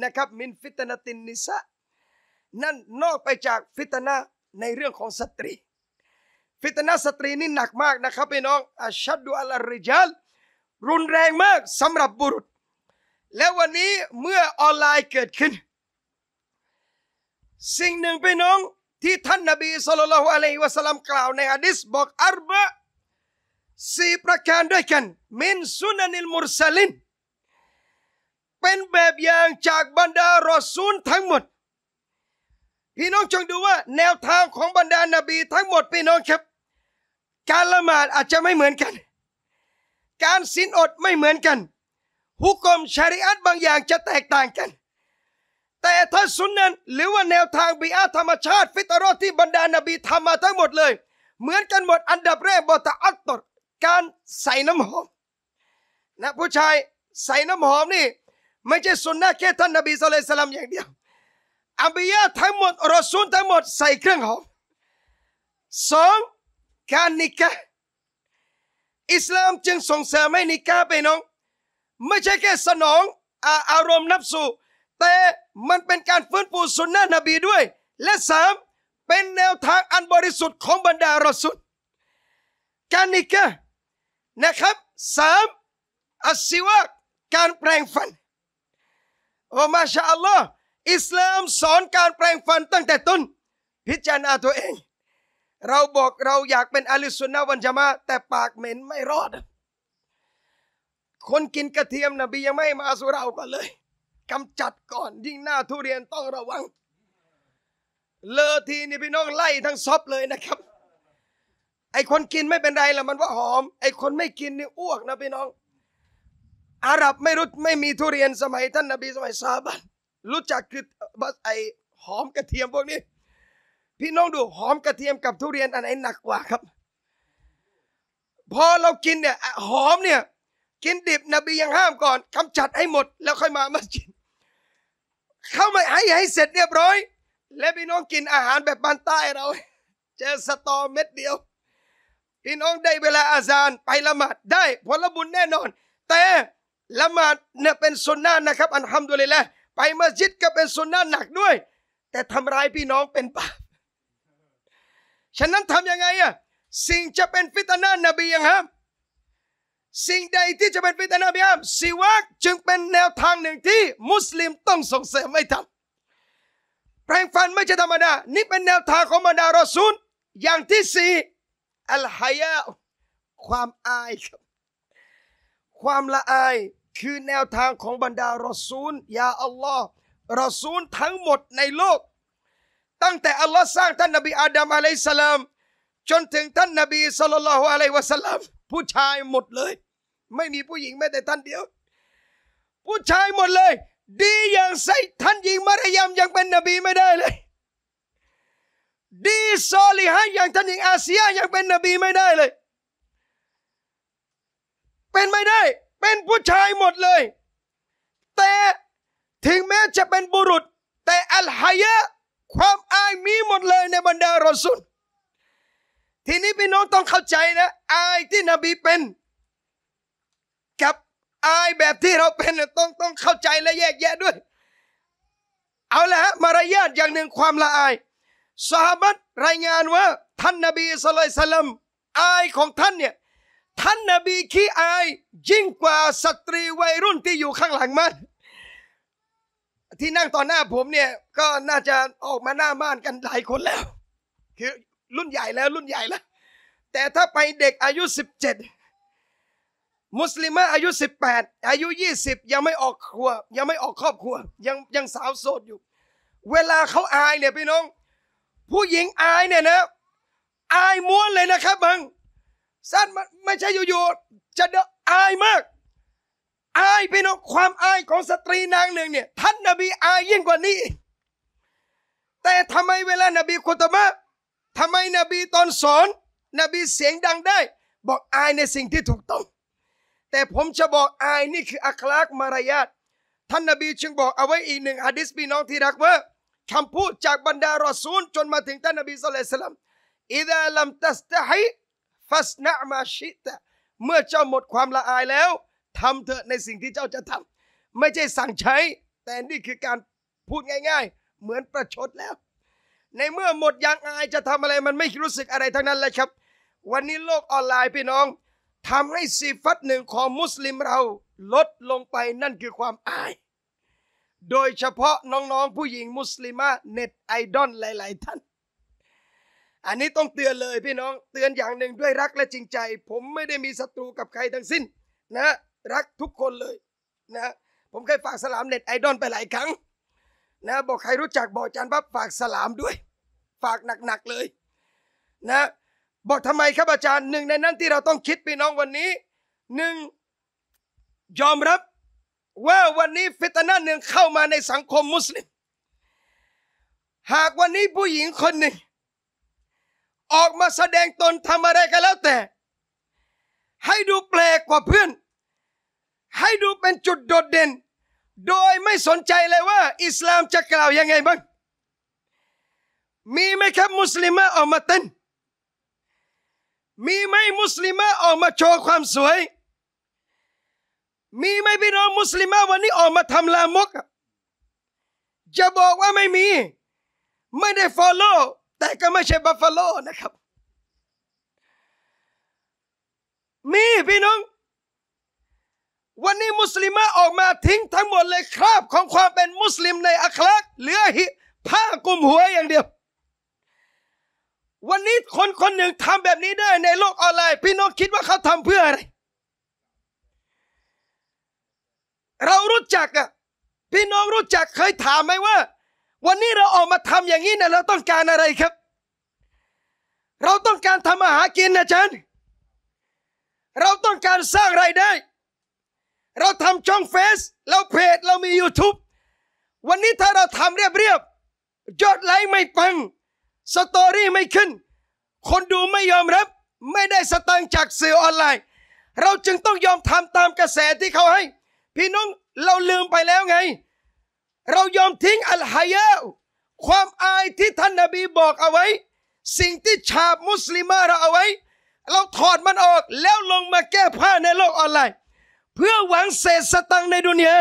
นะครับมินฟิตนะตินนิสะนั่นนอกไปจากฟิตนะห์ในเรื่องของสตรีฟิตนะห์สตรีนี่หนักมากนะครับพี่น้องอัชชัดดุอัลริจัลรุนแรงมากสำหรับบุรุษแล้ววันนี้เมื่อออนไลน์เกิดขึ้นสิ่งหนึ่งพี่น้องที่ท่านนบีศ็อลลัลลอฮุอะลัยฮิวะซัลลัมกล่าวในหะดีษบอกอัรบะสี่ประการด้วยกันมินซุนันิลมุรซะลินเป็นแบบอย่างจากบรรดารอซูลทั้งหมดพี่น้องจงดูว่าแนวทางของบรรดานบีทั้งหมดพี่น้องครับการละหมาดอาจจะไม่เหมือนกันการศีลอดไม่เหมือนกันฮุกมชะรีอะห์บางอย่างจะแตกต่างกันแต่ถ้าสุนนะห์หรือว่าแนวทางบิอะห์ธรรมชาติฟิตเราะห์ที่บรรดานบีทำมาทั้งหมดเลยเหมือนกันหมดอันดับแรกบอตะอัตตอรการใส่น้ำหอมนะผู้ชายใส่น้ำหอมนี่ไม่ใช่สุนนะห์แค่ท่านนบีศ็อลลัลลอฮุอะลัยฮิวะซัลลัมอย่างเดียวอัมบิยะห์ทั้งหมดรอซูลทั้งหมดใส่เครื่องหอมสองการนิกะห์อิสลามจึงส่งเสริมให้นิกะห์ไปน้องไม่ใช่แค่สนองอารมณ์นับสูแต่มันเป็นการฟื้นฟูสุนนะห์นบีด้วย และสามเป็นแนวทางอันบริสุทธิ์ของบรรดารอซูลการนิกะห์นะครับสามอัสซิวากการแปรงฟันโอ้มาชาอัลลอฮ์อิสลามสอนการแปรงฟันตั้งแต่ต้นพิจารณาตัวเองเราบอกเราอยากเป็นอะลิสุนนะวัลญะมาอะห์แต่ปากเหม็นไม่รอดคนกินกระเทียมนบียังไม่มาสู่เราก่อนเลยกำจัดก่อนยิ่งหน้าทุเรียนต้องระวังเลอทีนี่พี่น้องไล่ทั้งซอบเลยนะครับไอคนกินไม่เป็นไรละมันว่าหอมไอคนไม่กินนี่อ้วกนะพี่น้องอาหรับไม่รู้ไม่มีทุเรียนสมัยท่านนบีสมัยซาบะรู้จักคือไอหอมกระเทียมพวกนี้พี่น้องดูหอมกระเทียมกับทุเรียนอันไหนหนักกว่าครับพอเรากินเนี่ยหอมเนี่ยกินดิบนบียังห้ามก่อนกำจัดให้หมดแล้วค่อยมามากินเข้ามาให้ให้เสร็จเรียบร้อยและพี่น้องกินอาหารแบบบ้านใต้เราเจอสตอเม็ดเดียวพี่น้องได้เวลาอาซานไปละหมาดได้ผลบุญแน่นอนแต่ละหมาดเนี่ยเป็นสุนนะนะครับอัลฮัมดุลิลละห์ไปมัสยิดก็เป็นสุนนะหนักด้วยแต่ทำร้ายพี่น้องเป็นบาปฉะนั้นทำยังไงอะสิ่งจะเป็นฟิตนะนบียังห้ามสิ่งใดที่จะเป็นฟิตนะนบียังห้ามสิวักจึงเป็นแนวทางหนึ่งที่มุสลิมต้องส่งเสริมไม่ทำแปรงฟันไม่ใช่ธรรมดานี่เป็นแนวทางของบรรดารอซูลอย่างที่สี่อัลฮายาความอายครับความละอายคือแนวทางของบรรดารอซูลยาอัลลอฮ์รอซูลทั้งหมดในโลกตั้งแต่อัลลอฮ์สร้างท่านนบีอาดัมอะลัยฮิสสลามจนถึงท่านนบีศ็อลลัลลอฮุอะลัยฮิวะซัลลัมผู้ชายหมดเลยไม่มีผู้หญิงแม้แต่ท่านเดียวผู้ชายหมดเลยดีอย่างใส่ท่านหญิงมารยามยังเป็นนบีไม่ได้เลยดีซอลิฮะอย่างท่านหญิงอาเซียยังเป็นนบีไม่ได้เลยเป็นไม่ได้เป็นผู้ชายหมดเลยแต่ถึงแม้จะเป็นบุรุษแต่อัลฮายะความอายมีหมดเลยในบรรดารอซูลทีนี้พี่น้องต้องเข้าใจนะอายที่นบีเป็นกับอายแบบที่เราเป็นต้องต้องเข้าใจและแยกแยะด้วยเอาละฮะมารยาทอย่างหนึ่งความละอายซอฮาบะห์รายงานว่าท่านนบีศ็อลลัลลอฮุอะลัยฮิวะซัลลัมอายของท่านเนี่ยท่านนบีขี้อายยิ่งกว่าสตรีวัยรุ่นที่อยู่ข้างหลังมันที่นั่งต่อหน้าผมเนี่ยก็น่าจะออกมาหน้าม่านกันหลายคนแล้วคือรุ่นใหญ่แล้วรุ่นใหญ่แล้วแต่ถ้าไปเด็กอายุสิบเจ็ดมุสลิมะอายุสิบแปดอายุยี่สิบยังไม่ออกครัวยังไม่ออกครอบครัวยังยังสาวโสดอยู่เวลาเขาอายเนี่ยพี่น้องผู้หญิงอายเนี่ยนะอายม้วนเลยนะครับบังสั้นไม่ใช่อยู่ๆจะอายมากอายพี่น้องความอายของสตรีนางหนึ่งเนี่ยท่านนบีอายยิ่งกว่านี้แต่ทำไมเวลานบีคุตบะห์ทำไมนบีตอนสอนนบีเสียงดังได้บอกอายในสิ่งที่ถูกต้องแต่ผมจะบอกอายนี่คืออัคลากมารยาทท่านนบีจึงบอกเอาไว้อีกหนึ่งหะดีษพี่น้องที่รักว่าคำพูดจากบรรดารอซูลจนมาถึงท่านนบีศ็อลลัลลอฮุอะลัยฮิวะซัลลัมอิซาลัมตัสตะฮีฟัสนะอ์มาชิตะเมื่อเจ้าหมดความละอายแล้วทำเถอะในสิ่งที่เจ้าจะทำไม่ใช่สั่งใช้แต่นี่คือการพูดง่ายๆเหมือนประชดแล้วในเมื่อหมดอย่างอายจะทำอะไรมันไม่รู้สึกอะไรทั้งนั้นเลยครับวันนี้โลกออนไลน์พี่น้องทำให้สีฟัดหนึ่งของมุสลิมเราลดลงไปนั่นคือความอายโดยเฉพาะน้องๆผู้หญิงมุสลิมะเน็ตไอดอลหลายๆท่านอันนี้ต้องเตือนเลยพี่น้องเตือนอย่างหนึ่งด้วยรักและจริงใจผมไม่ได้มีศัตรูกับใครทั้งสิ้นนะรักทุกคนเลยนะผมเคยฝากสลามเน็ตไอดอลไปหลายครั้งนะบอกใครรู้จักบอกอาจารย์ปั๊บฝากสลามด้วยฝากหนักๆเลยนะบอกทำไมครับอาจารย์หนึ่งในนั้นที่เราต้องคิดพี่น้องวันนี้หนึ่งยอมรับว่าวันนี้ฟิตนะหนึ่งเข้ามาในสังคมมุสลิมหากวันนี้ผู้หญิงคนหนึ่งออกมาแสดงตนทำอะไรก็แล้วแต่ให้ดูแปลกกว่าเพื่อนให้ดูเป็นจุดโดดเด่นโดยไม่สนใจเลยว่าอิสลามจะกล่าวยังไงบ้างมีไหมครับมุสลิมะออกมาเต้นมีไหมมุสลิมะออกมาโชว์ความสวยมีไหมพี่น้องมุสลิมะวันนี้ออกมาทำลามกจะบอกว่าไม่มี ไม่ได้ follow แต่ก็ไม่ใช่ Buffalo นะครับมีพี่น้องวันนี้มุสลิมะออกมาทิ้งทั้งหมดเลยคราบของความเป็นมุสลิมในอัคลักษ์เหลือผ้าคลุมหัวอย่างเดียววันนี้คนคนหนึ่งทำแบบนี้ได้ในโลกออนไลน์พี่น้องคิดว่าเขาทำเพื่ออะไรเรารู้จักอะพี่น้องรู้จักเคยถามไหมว่าวันนี้เราออกมาทำอย่างนี้นะเราต้องการอะไรครับเราต้องการทำมาหากินนะจันเราต้องการสร้างรายได้เราทำช่องเฟซเราเพจเรามี YouTube วันนี้ถ้าเราทำเรียบๆยอดไลค์ไม่ปังสตอรี่ไม่ขึ้นคนดูไม่ยอมรับไม่ได้สตังค์จากสื่อออนไลน์เราจึงต้องยอมทำตามกระแสที่เขาให้พี่น้องเราลืมไปแล้วไงเรายอมทิ้งอัลฮายาความอายที่ท่านนบีบอกเอาไว้สิ่งที่ชาวมุสลิมเราเอาไว้เราถอดมันออกแล้วลงมาแก้ผ้าในโลกออนไลน์เพื่อหวังเศษสตังค์ในดุนยา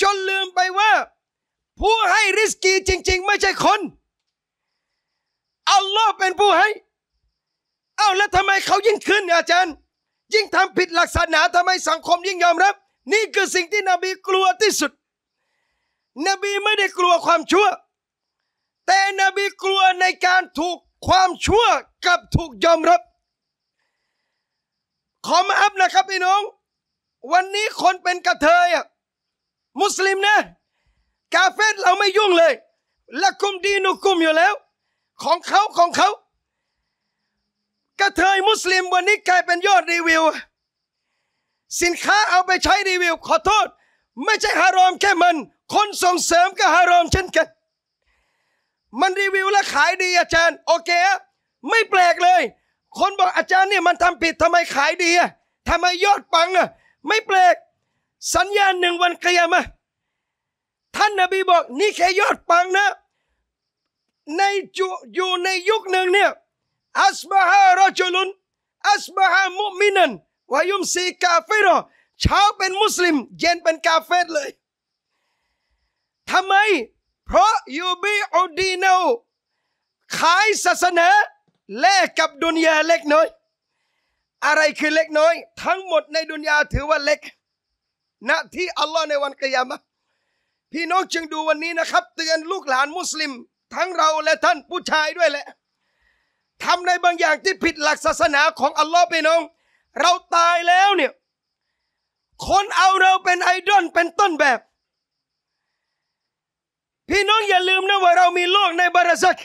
จนลืมไปว่าผู้ให้ริสกีจริงๆไม่ใช่คนอัลลอฮ์เป็นผู้ให้เอ้าแล้วทำไมเขายิ่งขึ้นอาจารย์ยิ่งทำผิดหลักศาสนาทำไมสังคมยิ่งยอมรับนี่คือสิ่งที่นบีกลัวที่สุดนบีไม่ได้กลัวความชั่วแต่นบีกลัวในการถูกความชั่วกับถูกยอมรับขอมาอัพนะครับพี่น้องวันนี้คนเป็นกระเทยอะมุสลิมนะกาเฟรเราไม่ยุ่งเลยละกุมดีนุกุมอยู่แล้วของเขาของเขากระเทยมุสลิมวันนี้กลายเป็นยอดรีวิวสินค้าเอาไปใช้รีวิวขอโทษไม่ใช่ฮารอมแค่มันคนส่งเสริมก็ฮารอมเช่นกันมันรีวิวและขายดีอาจารย์โอเคไม่แปลกเลยคนบอกอาจารย์เนี่ยมันทำผิดทำไมขายดีอะทำไมยอดปังอะไม่แปลกสัญญาณหนึ่งวันเกียามะท่านนบีบอกนี่แค่ยอดปังนะในอยู่ในยุคหนึ่งเนี่ยอัสบะฮารอจุลุนอัสบะฮามุมินันวายุมซีกาเฟรอเช้าเป็นมุสลิมเย็นเป็นกาเฟรเลยทำไมเพราะยูบีอูดีเนาขายศาสนาแลกกับดุนยาเล็กน้อยอะไรคือเล็กน้อยทั้งหมดในดุนยาถือว่าเล็กณที่อัลลอฮ์ในวันกิยามะห์พี่น้องจึงดูวันนี้นะครับเตือนลูกหลานมุสลิมทั้งเราและท่านผู้ชายด้วยแหละทำในบางอย่างที่ผิดหลักศาสนาของอัลลอฮ์พี่น้องเราตายแล้วเนี่ยคนเอาเราเป็นไอดอลเป็นต้นแบบพี่น้องอย่าลืมนะว่าเรามีโลกในบารัซัก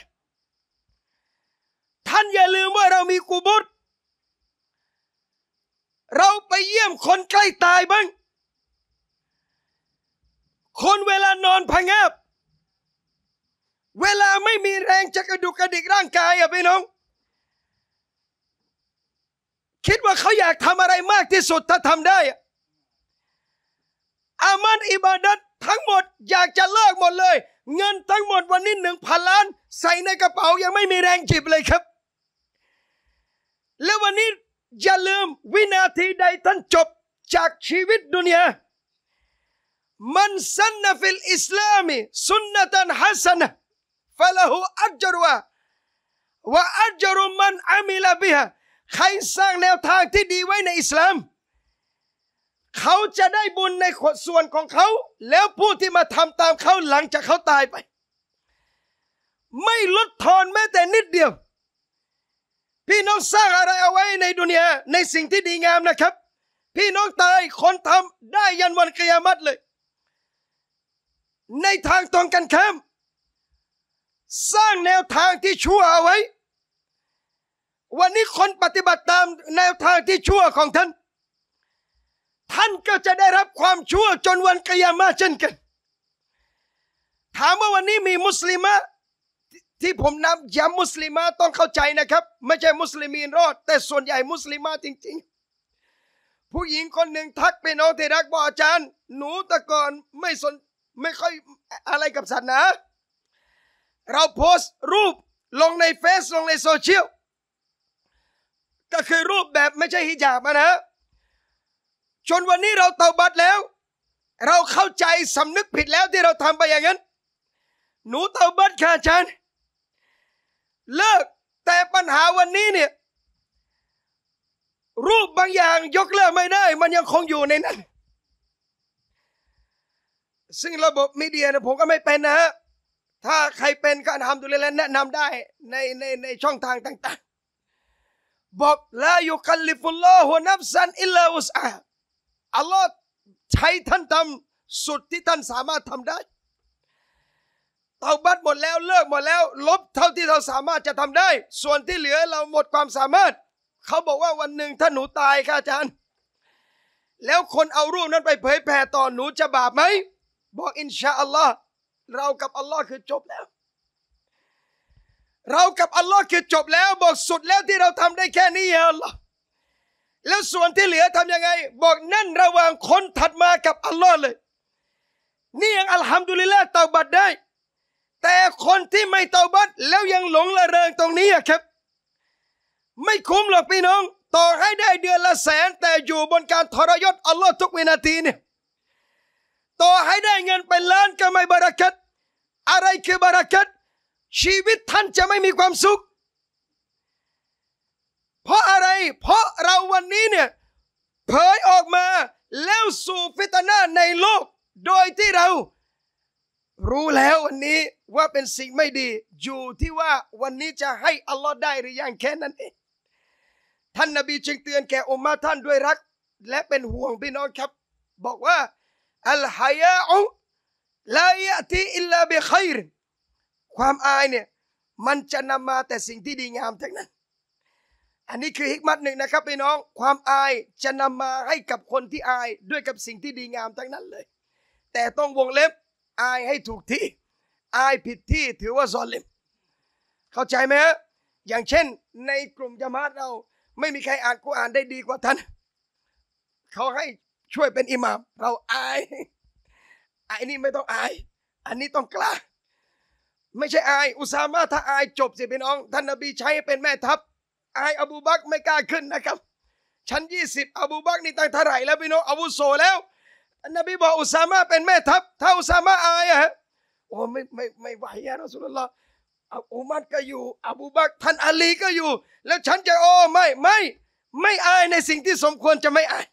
ท่านอย่าลืมว่าเรามีกุบรเราไปเยี่ยมคนใกล้ตายบ้างคนเวลานอนพะงับเวลาไม่มีแรงจะกระดุกกระดิกร่างกายอะพี่น้องคิดว่าเขาอยากทำอะไรมากที่สุดถ้าทำได้อามันอิบาดัตทั้งหมดอยากจะเลิกหมดเลยเงินทั้งหมดวันนี้หนึ่งพันล้านใส่ในกระเป๋ายังไม่มีแรงจิบเลยครับและวันนี้อย่าลืมวินาทีใดท่านจบจากชีวิตดุนยามันสันนะฟิลอิสลามิสุนนะตันฮัสนะฟะละฮูอัจญรุฮาวะอัจญรุมันอามิละบิฮาใครสร้างแนวทางที่ดีไว้ในอิสลามเขาจะได้บุญในส่วนของเขาแล้วผู้ที่มาทำตามเขาหลังจากเขาตายไปไม่ลดทอนแม้แต่นิดเดียวพี่น้องสร้างอะไรเอาไว้ในดุนยาในสิ่งที่ดีงามนะครับพี่น้องตายคนทำได้ยันวันกิยามะฮ์เลยในทางตรงกันข้ามสร้างแนวทางที่ชั่วเอาไว้วันนี้คนปฏิบัติตามแนวทางที่ชั่วของท่านท่านก็จะได้รับความชั่วจนวันกิยามะฮ์เช่นกันถามว่าวันนี้มีมุสลิมะที่ผมนำย้ำมุสลิมะต้องเข้าใจนะครับไม่ใช่มุสลิมีนรอดแต่ส่วนใหญ่มุสลิมะจริงๆผู้หญิงคนหนึ่งทักไปน้องที่รักบอกอาจารย์หนูแต่ก่อนไม่สนไม่ค่อยอะไรกับศาสนาเราโพสต์รูปลงในเฟซลงในโซเชียลก็คือรูปแบบไม่ใช่ฮิญาบนะจนวันนี้เราเตาบัตแล้วเราเข้าใจสำนึกผิดแล้วที่เราทำไปอย่างนั้น หนูเตาบัตค่ะฉันเลิกแต่ปัญหาวันนี้เนี่ยรูปบางอย่างยกเลิกไม่ได้มันยังคงอยู่ในนั้นซึ่งระบบมีเดียนะผมก็ไม่เป็นนะฮะถ้าใครเป็นก็ทำดูเลยและแนะนำได้ในในในช่องทางต่างๆบอกลายุคัลลิฟุลลอฮุนัฟซันอิลลาอุสอาอัลลอฮ์ใช้ท่านทำสุดที่ท่านสามารถทำได้เตาบัตหมดแล้วเลิกหมดแล้วลบเท่าที่เราสามารถจะทำได้ส่วนที่เหลือเราหมดความสามารถเขาบอกว่าวันหนึ่งถ้าหนูตายค่ะอาจารย์แล้วคนเอารูปนั้นไปเผยแผ่ต่อหนูจะบาปไหมบอกอินชาอัลลอฮ์เรากับอัลลอฮ์คือจบแล้วเรากับอัลลอฮ์คือจบแล้วบอกสุดแล้วที่เราทำได้แค่นี้อัลลอฮ์แล้วส่วนที่เหลือทำยังไงบอกนั่นระหว่างคนถัดมากับอัลลอฮ์เลยนี่ยังอัลฮัมดุลิลละห์เตาบัตได้แต่คนที่ไม่เตาบัตแล้วยังหลงละเริงตรงนี้ครับไม่คุ้มหรอกพี่น้องต่อให้ได้เดือนละแสนแต่อยู่บนการทรยศอัลลอฮ์ทุกวินาทีเนี่ยต่อให้ได้เงินเป็นล้านก็ไม่บารักัตอะไรคือบารักัตชีวิตท่านจะไม่มีความสุขเพราะอะไรเพราะเราวันนี้เนี่ยเผยออกมาแล้วสู่ฟิตนะในโลกโดยที่เรารู้แล้ววันนี้ว่าเป็นสิ่งไม่ดีอยู่ที่ว่าวันนี้จะให้อัลลอฮ์ได้หรือยังแค่นั้นเองท่านนบีจึงเตือนแก่อุมมะห์ท่านด้วยรักและเป็นห่วงพี่น้องครับบอกว่าอัลฮายาอุลายะติอิลลาบิค็อยรความอายเนี่ยมันจะนำมาแต่สิ่งที่ดีงามทั้งนั้นอันนี้คือฮิกมัตหนึ่งนะครับพี่น้องความอายจะนำมาให้กับคนที่อายด้วยกับสิ่งที่ดีงามทั้งนั้นเลยแต่ต้องวงเล็บอายให้ถูกที่อายผิดที่ถือว่าซอลิมเข้าใจไหมฮะอย่างเช่นในกลุ่มญะมาอะห์เราไม่มีใครอ่านกุรอานได้ดีกว่าท่านเขาให้ช่วยเป็นอิหม่ามเราอายไอ้นี่ไม่ต้องอายอันนี้ต้องกล้าไม่ใช่อายอุซามะห์ถ้าอายจบสิพี่น้องท่านนบีใช้เป็นแม่ทัพอายอบูบักรไม่กล้าขึ้นนะครับชั้นยี่สิบอบูบักรนี่ตั้งเท่าไหร่แล้วพี่น้องอาวุโสแล้วนบีบอกอุซามะห์เป็นแม่ทัพถ้าอุซามะห์อายอะโอ้ไม่ไม่ไม่ไหวอะรอซูลุลลอฮ์อุมัรก็อยู่อบูบักรท่านอาลีก็อยู่แล้วฉันจะโอ้ไม่ไม่ไม่อายในสิ่งที่สมควรจะไม่อาย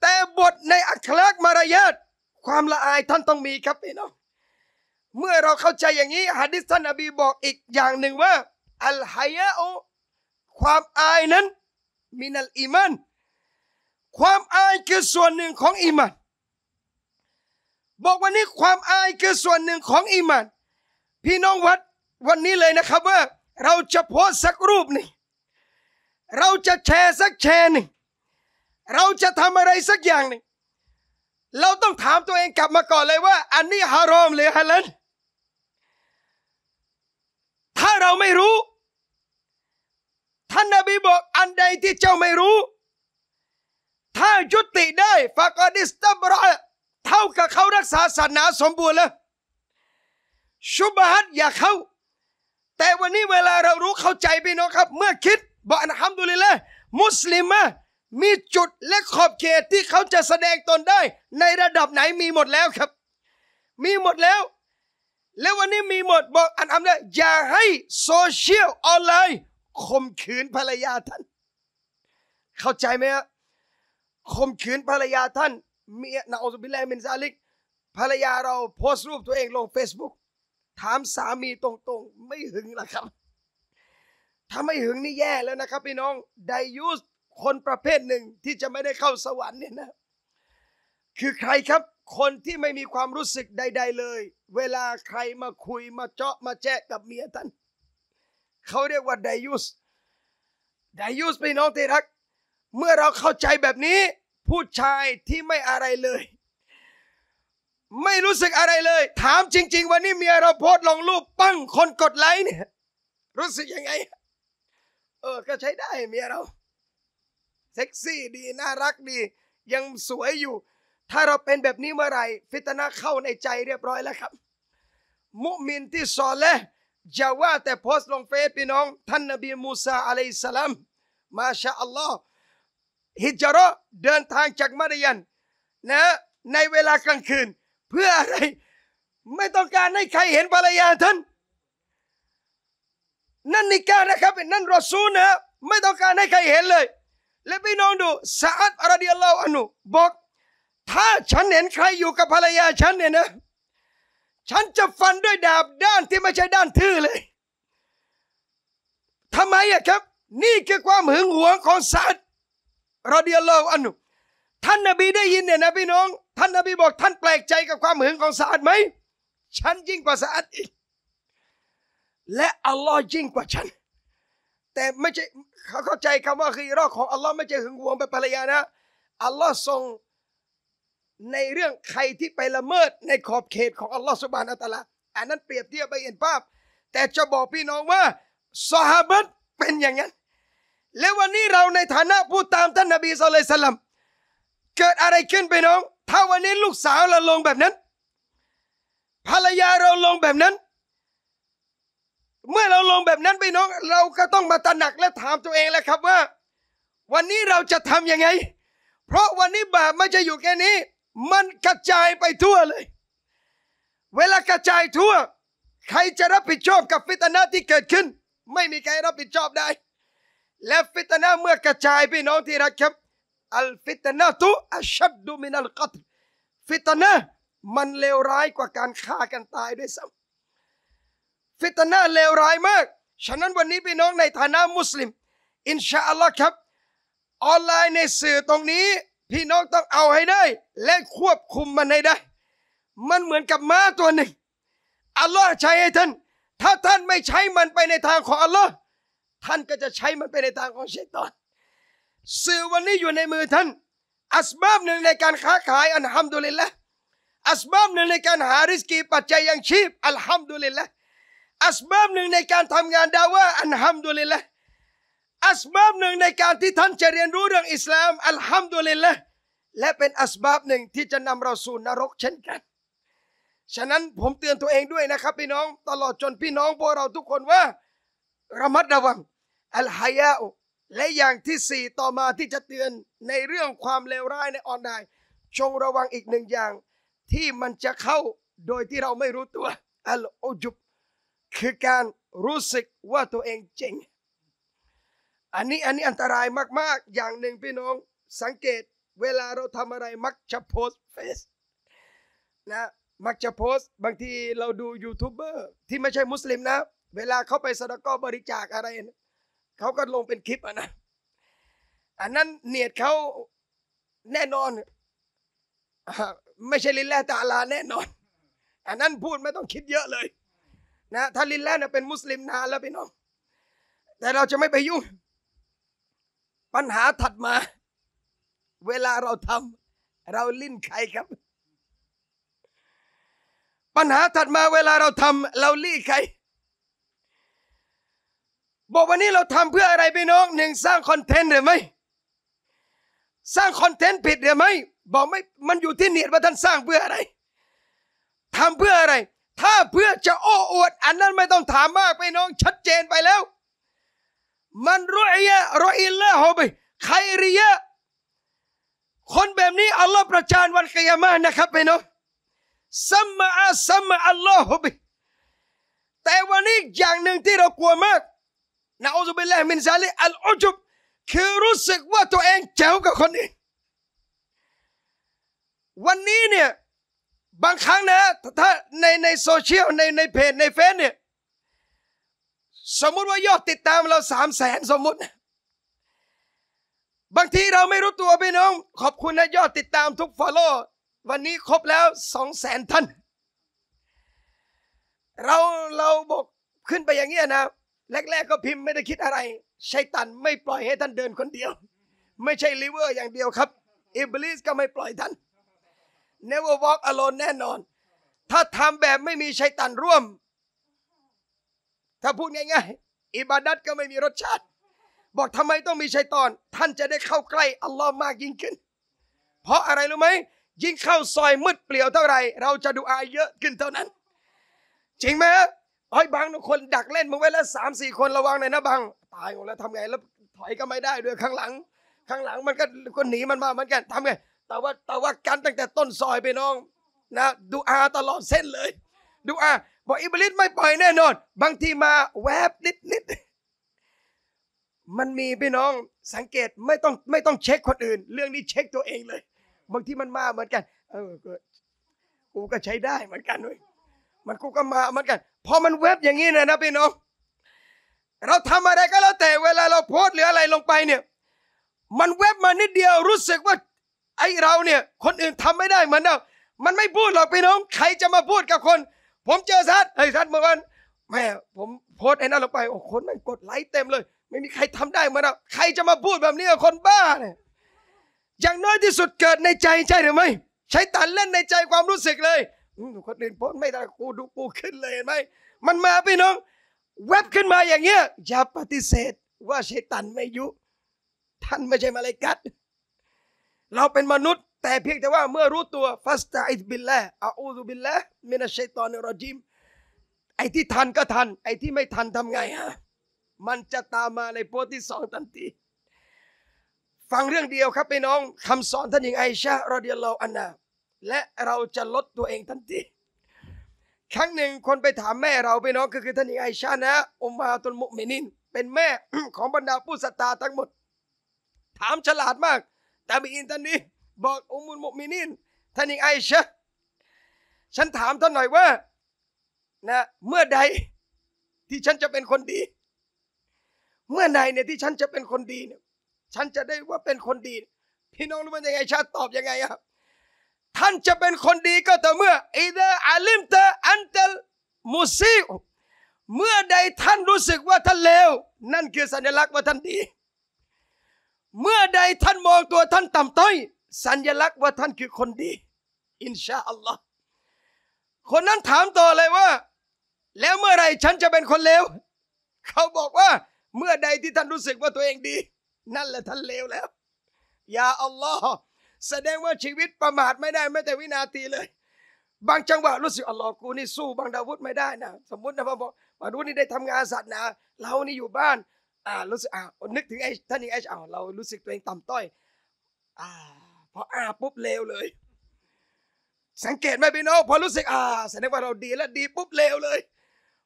แต่บทในอัคลักมารยาทความละอายท่านต้องมีครับพี่น้องเมื่อเราเข้าใจอย่างนี้หะดีษท่านนบีบอกอีกอย่างหนึ่งว่าอัลฮายาอความอายนั้นมินัลอีมานความอายคือส่วนหนึ่งของอีมานบอกวันนี้ความอายคือส่วนหนึ่งของอีมานพี่น้องวัดวันนี้เลยนะครับว่าเราจะโพสสักรูปหนึ่งเราจะแชร์สักแชร์หนึ่งเราจะทำอะไรสักอย่างหนึ่งเราต้องถามตัวเองกลับมาก่อนเลยว่าอันนี้ฮารอมหรือฮาลัลถ้าเราไม่รู้ท่านนบีบอกอันใดที่เจ้าไม่รู้ถ้ายุติได้ฟากอดิสตับรอเท่ากับเขารักษาศาสนาสมบูรณ์แล้วชุบฮัดอย่าเข้าแต่วันนี้เวลาเรารู้เข้าใจพี่น้องครับเมื่อคิดบอกอัลฮัมดุลิลละห์มุสลิมะมีจุดและขอบเขตที่เขาจะแสดงตนได้ในระดับไหนมีหมดแล้วครับมีหมดแล้วแล้ววันนี้มีหมดบอกอันอัมเลยอย่าให้โซเชียลออนไลน์ข่มขืนภรรยาท่านเข้าใจไหมฮะข่มขืนภรรยาท่านเมียนะอูซุบิลลาฮิมินซาลิกภรรยาเราโพสต์รูปตัวเองลง Facebook ถามสามีตรงๆไม่หึงหรอครับถ้าไม่หึงนี่แย่แล้วนะครับพี่น้องไดยูสคนประเภทหนึ่งที่จะไม่ได้เข้าสวรรค์เนี่ยนะคือใครครับคนที่ไม่มีความรู้สึกใดๆเลยเวลาใครมาคุยมาเจาะมาแจ๊ะกับเมียท่านเขาเรียกว่าไดยูสไดยูสพี่น้องที่รักเมื่อเราเข้าใจแบบนี้ผู้ชายที่ไม่อะไรเลยไม่รู้สึกอะไรเลยถามจริงๆวันนี้เมียเราโพสต์ลงรูปปั้งคนกดไลค์เนี่ยรู้สึกยังไงเออก็ใช้ได้เมียเราเซ็กซี่ดีน่ารักดียังสวยอยู่ถ้าเราเป็นแบบนี้เมื่อไหร่ฟิตนะห์เข้าในใจเรียบร้อยแล้วครับมุมินที่ซอเลห์จะว่าแต่โพสต์ลงเฟซพี่น้องท่านนบีมูซาอะลัยฮิสสลามมาชาอัลลอฮ์ฮิจเราะห์เดินทางจากมัดยันนะในเวลากลางคืนเพื่ออะไร ไม่ต้องการให้ใครเห็นภรรยาท่านนั่นนิกานะครับนั่นรอซูลนะไม่ต้องการให้ใครเห็นเลยและพี่น้องดูซะอัด รอฎิยัลลอฮุอันฮุบอกถ้าฉันเห็นใครอยู่กับภรรยาฉันเนี่ยนะฉันจะฟันด้วยดาบด้านที่ไม่ใช่ด้านทื่อเลยทำไมอะครับนี่คือความหึงหวงของซะอัด รอฎิยัลลอฮุอันฮุท่านนบีได้ยินเนี่ยนะพี่น้องท่านนบีบอกท่านแปลกใจกับความหึงของซะอัดไหมฉันยิ่งกว่าซะอัดอีกและอัลลอฮ์ยิ่งกว่าฉันแต่ไม่ใช่เขาเข้าใจคำว่าคือรอกของอัลลอฮ์ไม่ใช่หึงหวงเป็นภรรยานะอัลลอฮ์ทรงในเรื่องใครที่ไปละเมิดในขอบเขตของอัลลอฮ์ซุบฮานะฮูวะตะอาลาอันนั้นเปรียบเทียบไปเห็นภาพแต่จะบอกพี่น้องว่าซอฮาบะห์เป็นอย่างนั้นและวันนี้เราในฐานะผู้ตามท่านนบีศ็อลลัลลอฮุอะลัยฮิวะซัลลัมเกิดอะไรขึ้นพี่น้องถ้าวันนี้ลูกสาวเราลงแบบนั้นภรรยาเราลงแบบนั้นเมื่อเราลงแบบนั้นพี่น้องเราก็ต้องมาตระหนักและถามตัวเองแล้วครับว่าวันนี้เราจะทำยังไงเพราะวันนี้บาปไม่จะอยู่แค่นี้มันกระจายไปทั่วเลยเวลากระจายทั่วใครจะรับผิดชอบกับฟิตนะห์ที่เกิดขึ้นไม่มีใครรับผิดชอบได้และฟิตนะห์เมื่อกระจายพี่น้องที่รักครับอัลฟิตนะตุอัชชัดดุมินัลกัตลฟิตนะห์มันเลวร้ายกว่าการฆ่ากันตายด้วยซ้ำฟิตนะห์เลวร้ายมากฉะนั้นวันนี้พี่น้องในฐานะมุสลิมอินชาอัลลอฮ์ครับออนไลน์ในสื่อตรงนี้พี่น้องต้องเอาให้ได้และควบคุมมันให้ได้มันเหมือนกับม้าตัวหนึ่งอัลลอฮ์ใช้ให้ท่านถ้าท่านไม่ใช้มันไปในทางของอัลลอฮ์ท่านก็จะใช้มันไปในทางของชัยฏอนสื่อวันนี้อยู่ในมือท่านอัสบับหนึ่งในการค้าขายอัลฮัมดุลิลละห์อัสบับหนึ่งในการหาริสกีปัจจัยยังชีพอัลฮัมดุลิลละห์อัสบับหนึ่งในการทำงานดาวะอัลฮัมดุลิลละห์อัสบับหนึ่งในการที่ท่านจะเรียนรู้เรื่องอิสลามอัลฮัมดุลิลละห์และเป็นอัสบับหนึ่งที่จะนำเราสู่นรกเช่นกันฉะนั้นผมเตือนตัวเองด้วยนะครับพี่น้องตลอดจนพี่น้องพวกเราทุกคนว่าระมัดระวังอัลฮายาอุและอย่างที่สี่ต่อมาที่จะเตือนในเรื่องความเลวร้ายในออนไลน์จงระวังอีกหนึ่งอย่างที่มันจะเข้าโดยที่เราไม่รู้ตัวอัลอุจุบคือการรู้สึกว่าตัวเองเจ๋งอันนี้อันนี้อันตรายมากๆอย่างหนึ่งพี่น้องสังเกตเวลาเราทำอะไรมักจะโพสเฟซนะมักจะโพสบางทีเราดูยูทูบเบอร์ที่ไม่ใช่มุสลิมนะเวลาเขาไปสดกบริจาคอะไรเขาก็ลงเป็นคลิปอ่ะนะอันนั้นเนียดเขาแน่นอนไม่ใช่ลิลลาห์ตะอาลาแน่นอนอันนั้นพูดไม่ต้องคิดเยอะเลยนะถ้าลิลลาห์เนี่ยเป็นมุสลิมนานแล้วพี่น้องแต่เราจะไม่ไปยุ่งปัญหาถัดมาเวลาเราทำเราลิ้นใครครับปัญหาถัดมาเวลาเราทำเราลี่ใครบอกวันนี้เราทำเพื่ออะไรพี่น้องหนึ่งสร้างคอนเทนต์หรือไม่สร้างคอนเทนต์ผิดหรือไม่บอกไม่มันอยู่ที่เนียดว่าท่านสร้างเพื่ออะไรทำเพื่ออะไรถ้าเพื่อจะโอ้อวดอันนั้นไม่ต้องถามมากพี่น้องชัดเจนไปแล้วมันรุยะรออิลละฮ์บิไคริยะคนแบบนี้อัลลอฮ์ประจานวันกิยามะห์นะครับพี่น้องซัมมาอัซัมมาอัลลอฮ์บิแต่วันนี้อย่างหนึ่งที่เรากลัวมากนะอูซุบิลลาฮิมินซาลิอัลอุจุบคือรู้สึกว่าตัวเองเจ๋วกับคนอื่นวันนี้เนี่ยบางครั้งนะถ้าในในโซเชียลในในเพจในเฟซเนี่ยสมมุติว่ายอดติดตามเราสามแสนสมมุติบางทีเราไม่รู้ตัวพี่น้องขอบคุณนะยอดติดตามทุก follow วันนี้ครบแล้วสองแสนท่านเราเราบอกขึ้นไปอย่างเงี้ยนะแรกๆก็พิมพ์ไม่ได้คิดอะไรชัยฏอนไม่ปล่อยให้ท่านเดินคนเดียวไม่ใช่ลิเวอร์อย่างเดียวครับอิบลิสก็ไม่ปล่อยท่าน Never walk alone แน่นอนถ้าทำแบบไม่มีชัยฏอนร่วมถ้าพูดง่ายๆอิบาดัตก็ไม่มีรสชาติบอกทำไมต้องมีชัยฏอนท่านจะได้เข้าใกล้อัลลอฮ์มากยิ่งขึ้นเพราะอะไรรู้ไหมยิ่งเข้าซอยมืดเปลี่ยวเท่าไหร่เราจะดูอาเยอะขึ้นเท่านั้นจริงไหมไอ้บางคนดักเล่นมึงไว้แล้วสามสี่คนระวังหน่อยนะบางตายของแล้วทำไงแล้วถอยก็ไม่ได้ด้วยข้างหลังข้างหลังมันก็คนหนีมันมาเหมือนกันทำไงแต่ว่าแต่ว่ากันตั้งแต่ต้นซอยไปน้องนะดูอาตลอดเส้นเลย ดูอาบอกอิบลิสไม่ปล่อยแน่นอนบางทีมาแวบนิดนิดมันมีพี่น้องสังเกตไม่ต้องไม่ต้องเช็คคนอื่นเรื่องนี้เช็คตัวเองเลยบางทีมันมาเหมือนกันเออกูก็ใช้ได้เหมือนกันเลยมันกูก็มาเหมือนกันพอมันแวบอย่างนี้นะนะพี่น้องเราทำอะไรก็แล้วแต่เวลาเราโพสหรืออะไรลงไปเนี่ยมันแวบมานิดเดียวรู้สึกว่าไอเราเนี่ยคนอื่นทำไม่ได้เหมือนเรามันไม่พูดหรอกพี่น้องใครจะมาพูดกับคนผมเจอซัดไอ้ซัดเมื่อวันแม่ผมโพสไอ้นั่นลงไปโอ้คนมันกดไลค์เต็มเลยไม่มีใครทำได้เหมือนเราใครจะมาพูดแบบนี้กับคนบ้าเนี่ยอย่างน้อยที่สุดเกิดในใจใช่หรือไม่ใช้ตันเล่นในใจความรู้สึกเลยคนอื่นโพสไม่ได้กูดูกูขึ้นเลยเห็นไหมมันมาพี่น้องแวบขึ้นมาอย่างเงี้ยอย่าปฏิเสธว่าชัยตันไม่ยุท่านไม่ใช่มลาอิกะฮ์เราเป็นมนุษย์แต่เพียงแต่ว่าเมื่อรู้ตัวฟัสตะอิซบิลลาฮ์อะอูซุบิลลาฮ์มินัชชัยฏอนิรรจีมไอ้ที่ทันก็ทันไอ้ที่ไม่ทันทำไงฮะมันจะตามมาในโพสต์ที่สองทันทีฟังเรื่องเดียวครับพี่น้องคำสอนท่านหญิงไอชะฮ์รอฎิยัลลอฮุอันฮาและเราจะลดตัวเองทันทีครั้งหนึ่งคนไปถามแม่เราพี่น้องก็คือท่านหญิงไอชะฮ์นะอุมมาตุลมุอ์มินีนเป็นแม่ ของบรรดาผู้ศรัทธาทั้งหมดถามฉลาดมากตาบีอินท่านนี้บอกอุมมุลมุอ์มินีนท่านหญิงไอชะฮ์ฉันถามท่านหน่อยว่านะเมื่อใดที่ฉันจะเป็นคนดีเมื่อใดเนี่ยที่ฉันจะเป็นคนดีเนี่ยฉันจะได้ว่าเป็นคนดีพี่น้องรู้ไหมยังไงชาตอบยังไงครับท่านจะเป็นคนดีก็แต่เมื่ออิดะอาลิมตะอันเตลมุซีเมื่อใดท่านรู้สึกว่าท่านเลวนั่นคือสัญลักษณ์ว่าท่านดีเมื่อใดท่านมองตัวท่านต่ำต้อยสัญลักษณ์ว่าท่านคือคนดีอินชาอัลลอฮ์คนนั้นถามต่อเลยว่าแล้วเมื่อไรฉันจะเป็นคนเลวเขาบอกว่าเมื่อใดที่ท่านรู้สึกว่าตัวเองดีนั่นแหละท่านเลวแล้วยาอัลลอฮ์แสดงว่าชีวิตประมาทไม่ได้แม้แต่วินาทีเลยบางจังหวะรู้สึกอัลลอฮ์กูนี่สู้บางดาวุธไม่ได้นะสมมตินะพ่อบอกมาดูนี่ได้ทำงานสัตว์นะเรานี่อยู่บ้านอ่ารู้สึกอ่านึกถึงไอ้ท่านนี้ไอ้อ่าเรารู้สึกตัวเองต่ำต้อยอ่าพออ่าปุ๊บเลวเลยสังเกตไหมพี่น้องพอรู้สึกอ่าแสดงว่าเราดีแล้วดีปุ๊บเลวเลย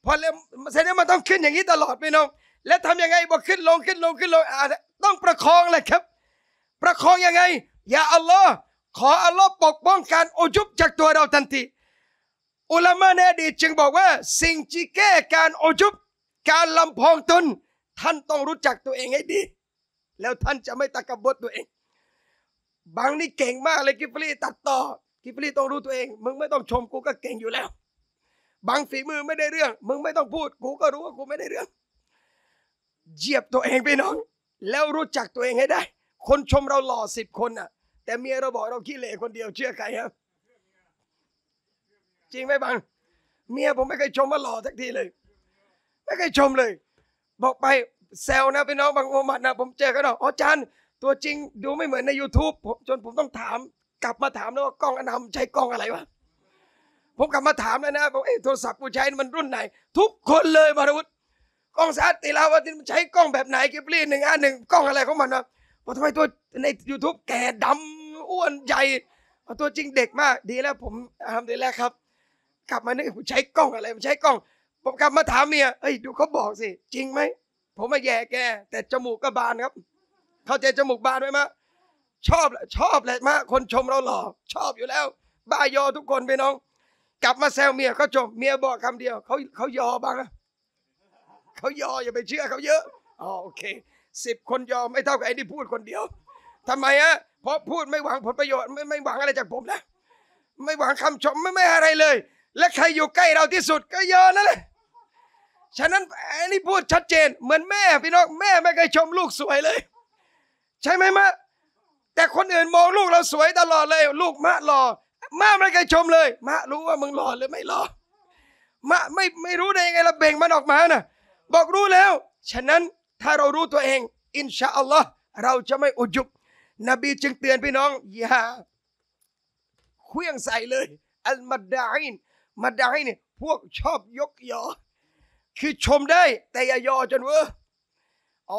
พอเลวแสดงมันต้องขึ้นอย่างนี้ตลอดพี่น้องแล้วทำยังไงบอกขึ้นลงขึ้นลงขึ้นลงอ่าต้องประคองเลยครับประคองยังไงอย่าอัลลอฮ์ขออัลลอฮ์ปกป้องการอุจุบจากตัวเราทันทีอุลามะในอดีตจึงบอกว่าสิ่งที่แก้การอุจุบการลำพองตนท่านต้องรู้จักตัวเองให้ดีแล้วท่านจะไม่ตะกบดตัวเองบางนี่เก่งมากเลยกิฟลี่ตัดต่อกิฟลี่ต้องรู้ตัวเองมึงไม่ต้องชมกูก็เก่งอยู่แล้วบางฝีมือไม่ได้เรื่องมึงไม่ต้องพูดกูก็รู้ว่ากูไม่ได้เรื่องเหยียบตัวเองไปน้องแล้วรู้จักตัวเองให้ได้คนชมเราหล่อสิบคนน่ะแต่เมียเราบอกเราขี้เหร่คนเดียวเชื่อใครครับจริงไหมบังเมียผมไม่เคยชมว่าหล่อสักทีเลยไม่เคยชมเลยบอกไปแซวนะพี่น้องบางโอมัดนะผมเจอกันหรออ๋อจันตัวจริงดูไม่เหมือนใน ยูทูบ จนผมต้องถามกลับมาถามนะว่ากล้องอันนำใช้กล้องอะไรวะผมกลับมาถามแล้วนะบอกเอ้โทรศัพท์กูใช้มันรุ่นไหนทุกคนเลยบารุษกล้องสาติลาวติมันใช้กล้องแบบไหนกิฟลี่หนึ่งอันหนึ่งกล้องอะไรของมันนะว่าทำไมตัวใน ยูทูบ แก่ดำอ้วนใหญ่ตัวจริงเด็กมากดีแล้วผมทำดีแล้วครับกลับมานึกผมใช้กล้องอะไรผมใช้กล้องผมกลับมาถามเมียเอ้ยดูเขาบอกสิจริงไหมผมมาแย่แกแต่จมูกก็บานครับเข้าใจจมูกบานไหมมะชอบแหละชอบแหละมะคนชมเราหล่อชอบอยู่แล้วบ้ายอทุกคนไปน้องกลับมาแซวเมียเขาชมเมียบอกคำเดียวเขาเขายอบ้างนะเขายออย่าไปเชื่อเขาเยอะอ๋อโอเคสิบคนยอมไม่เท่ากับไอ้ที่พูดคนเดียวทำไมอะเพราะพูดไม่หวังผลประโยชน์ไม่ไม่หวังอะไรจากผมนะไม่หวังคำชมไม่ไม่อะไรเลยและใครอยู่ใกล้เราที่สุดก็ยอนั่นแหละฉะนั้นไอ้นี่พูดชัดเจนเหมือนแม่พี่น้องแม่ไม่เคยชมลูกสวยเลยใช่ไหมมะแต่คนอื่นมองลูกเราสวยตลอดเลยลูกมะหล่อมะไม่เคยชมเลยมะรู้ว่ามึงหล่อหรือไม่หล่อมะไม่ไม่รู้ได้ยังไงเราเบ่งมันออกมาน่ะบอกรู้แล้วฉะนั้นถ้าเรารู้ตัวเองอินชาอัลลอฮ์เราจะไม่อุจุบนบีจึงเตือนพี่น้องอย่าเคลื่องใส่เลยอัลมัดดาอินมัดดาอินเนี่ยพวกชอบยกยอคือชมได้แต่อย่ายอจนเวอร์อ๋อ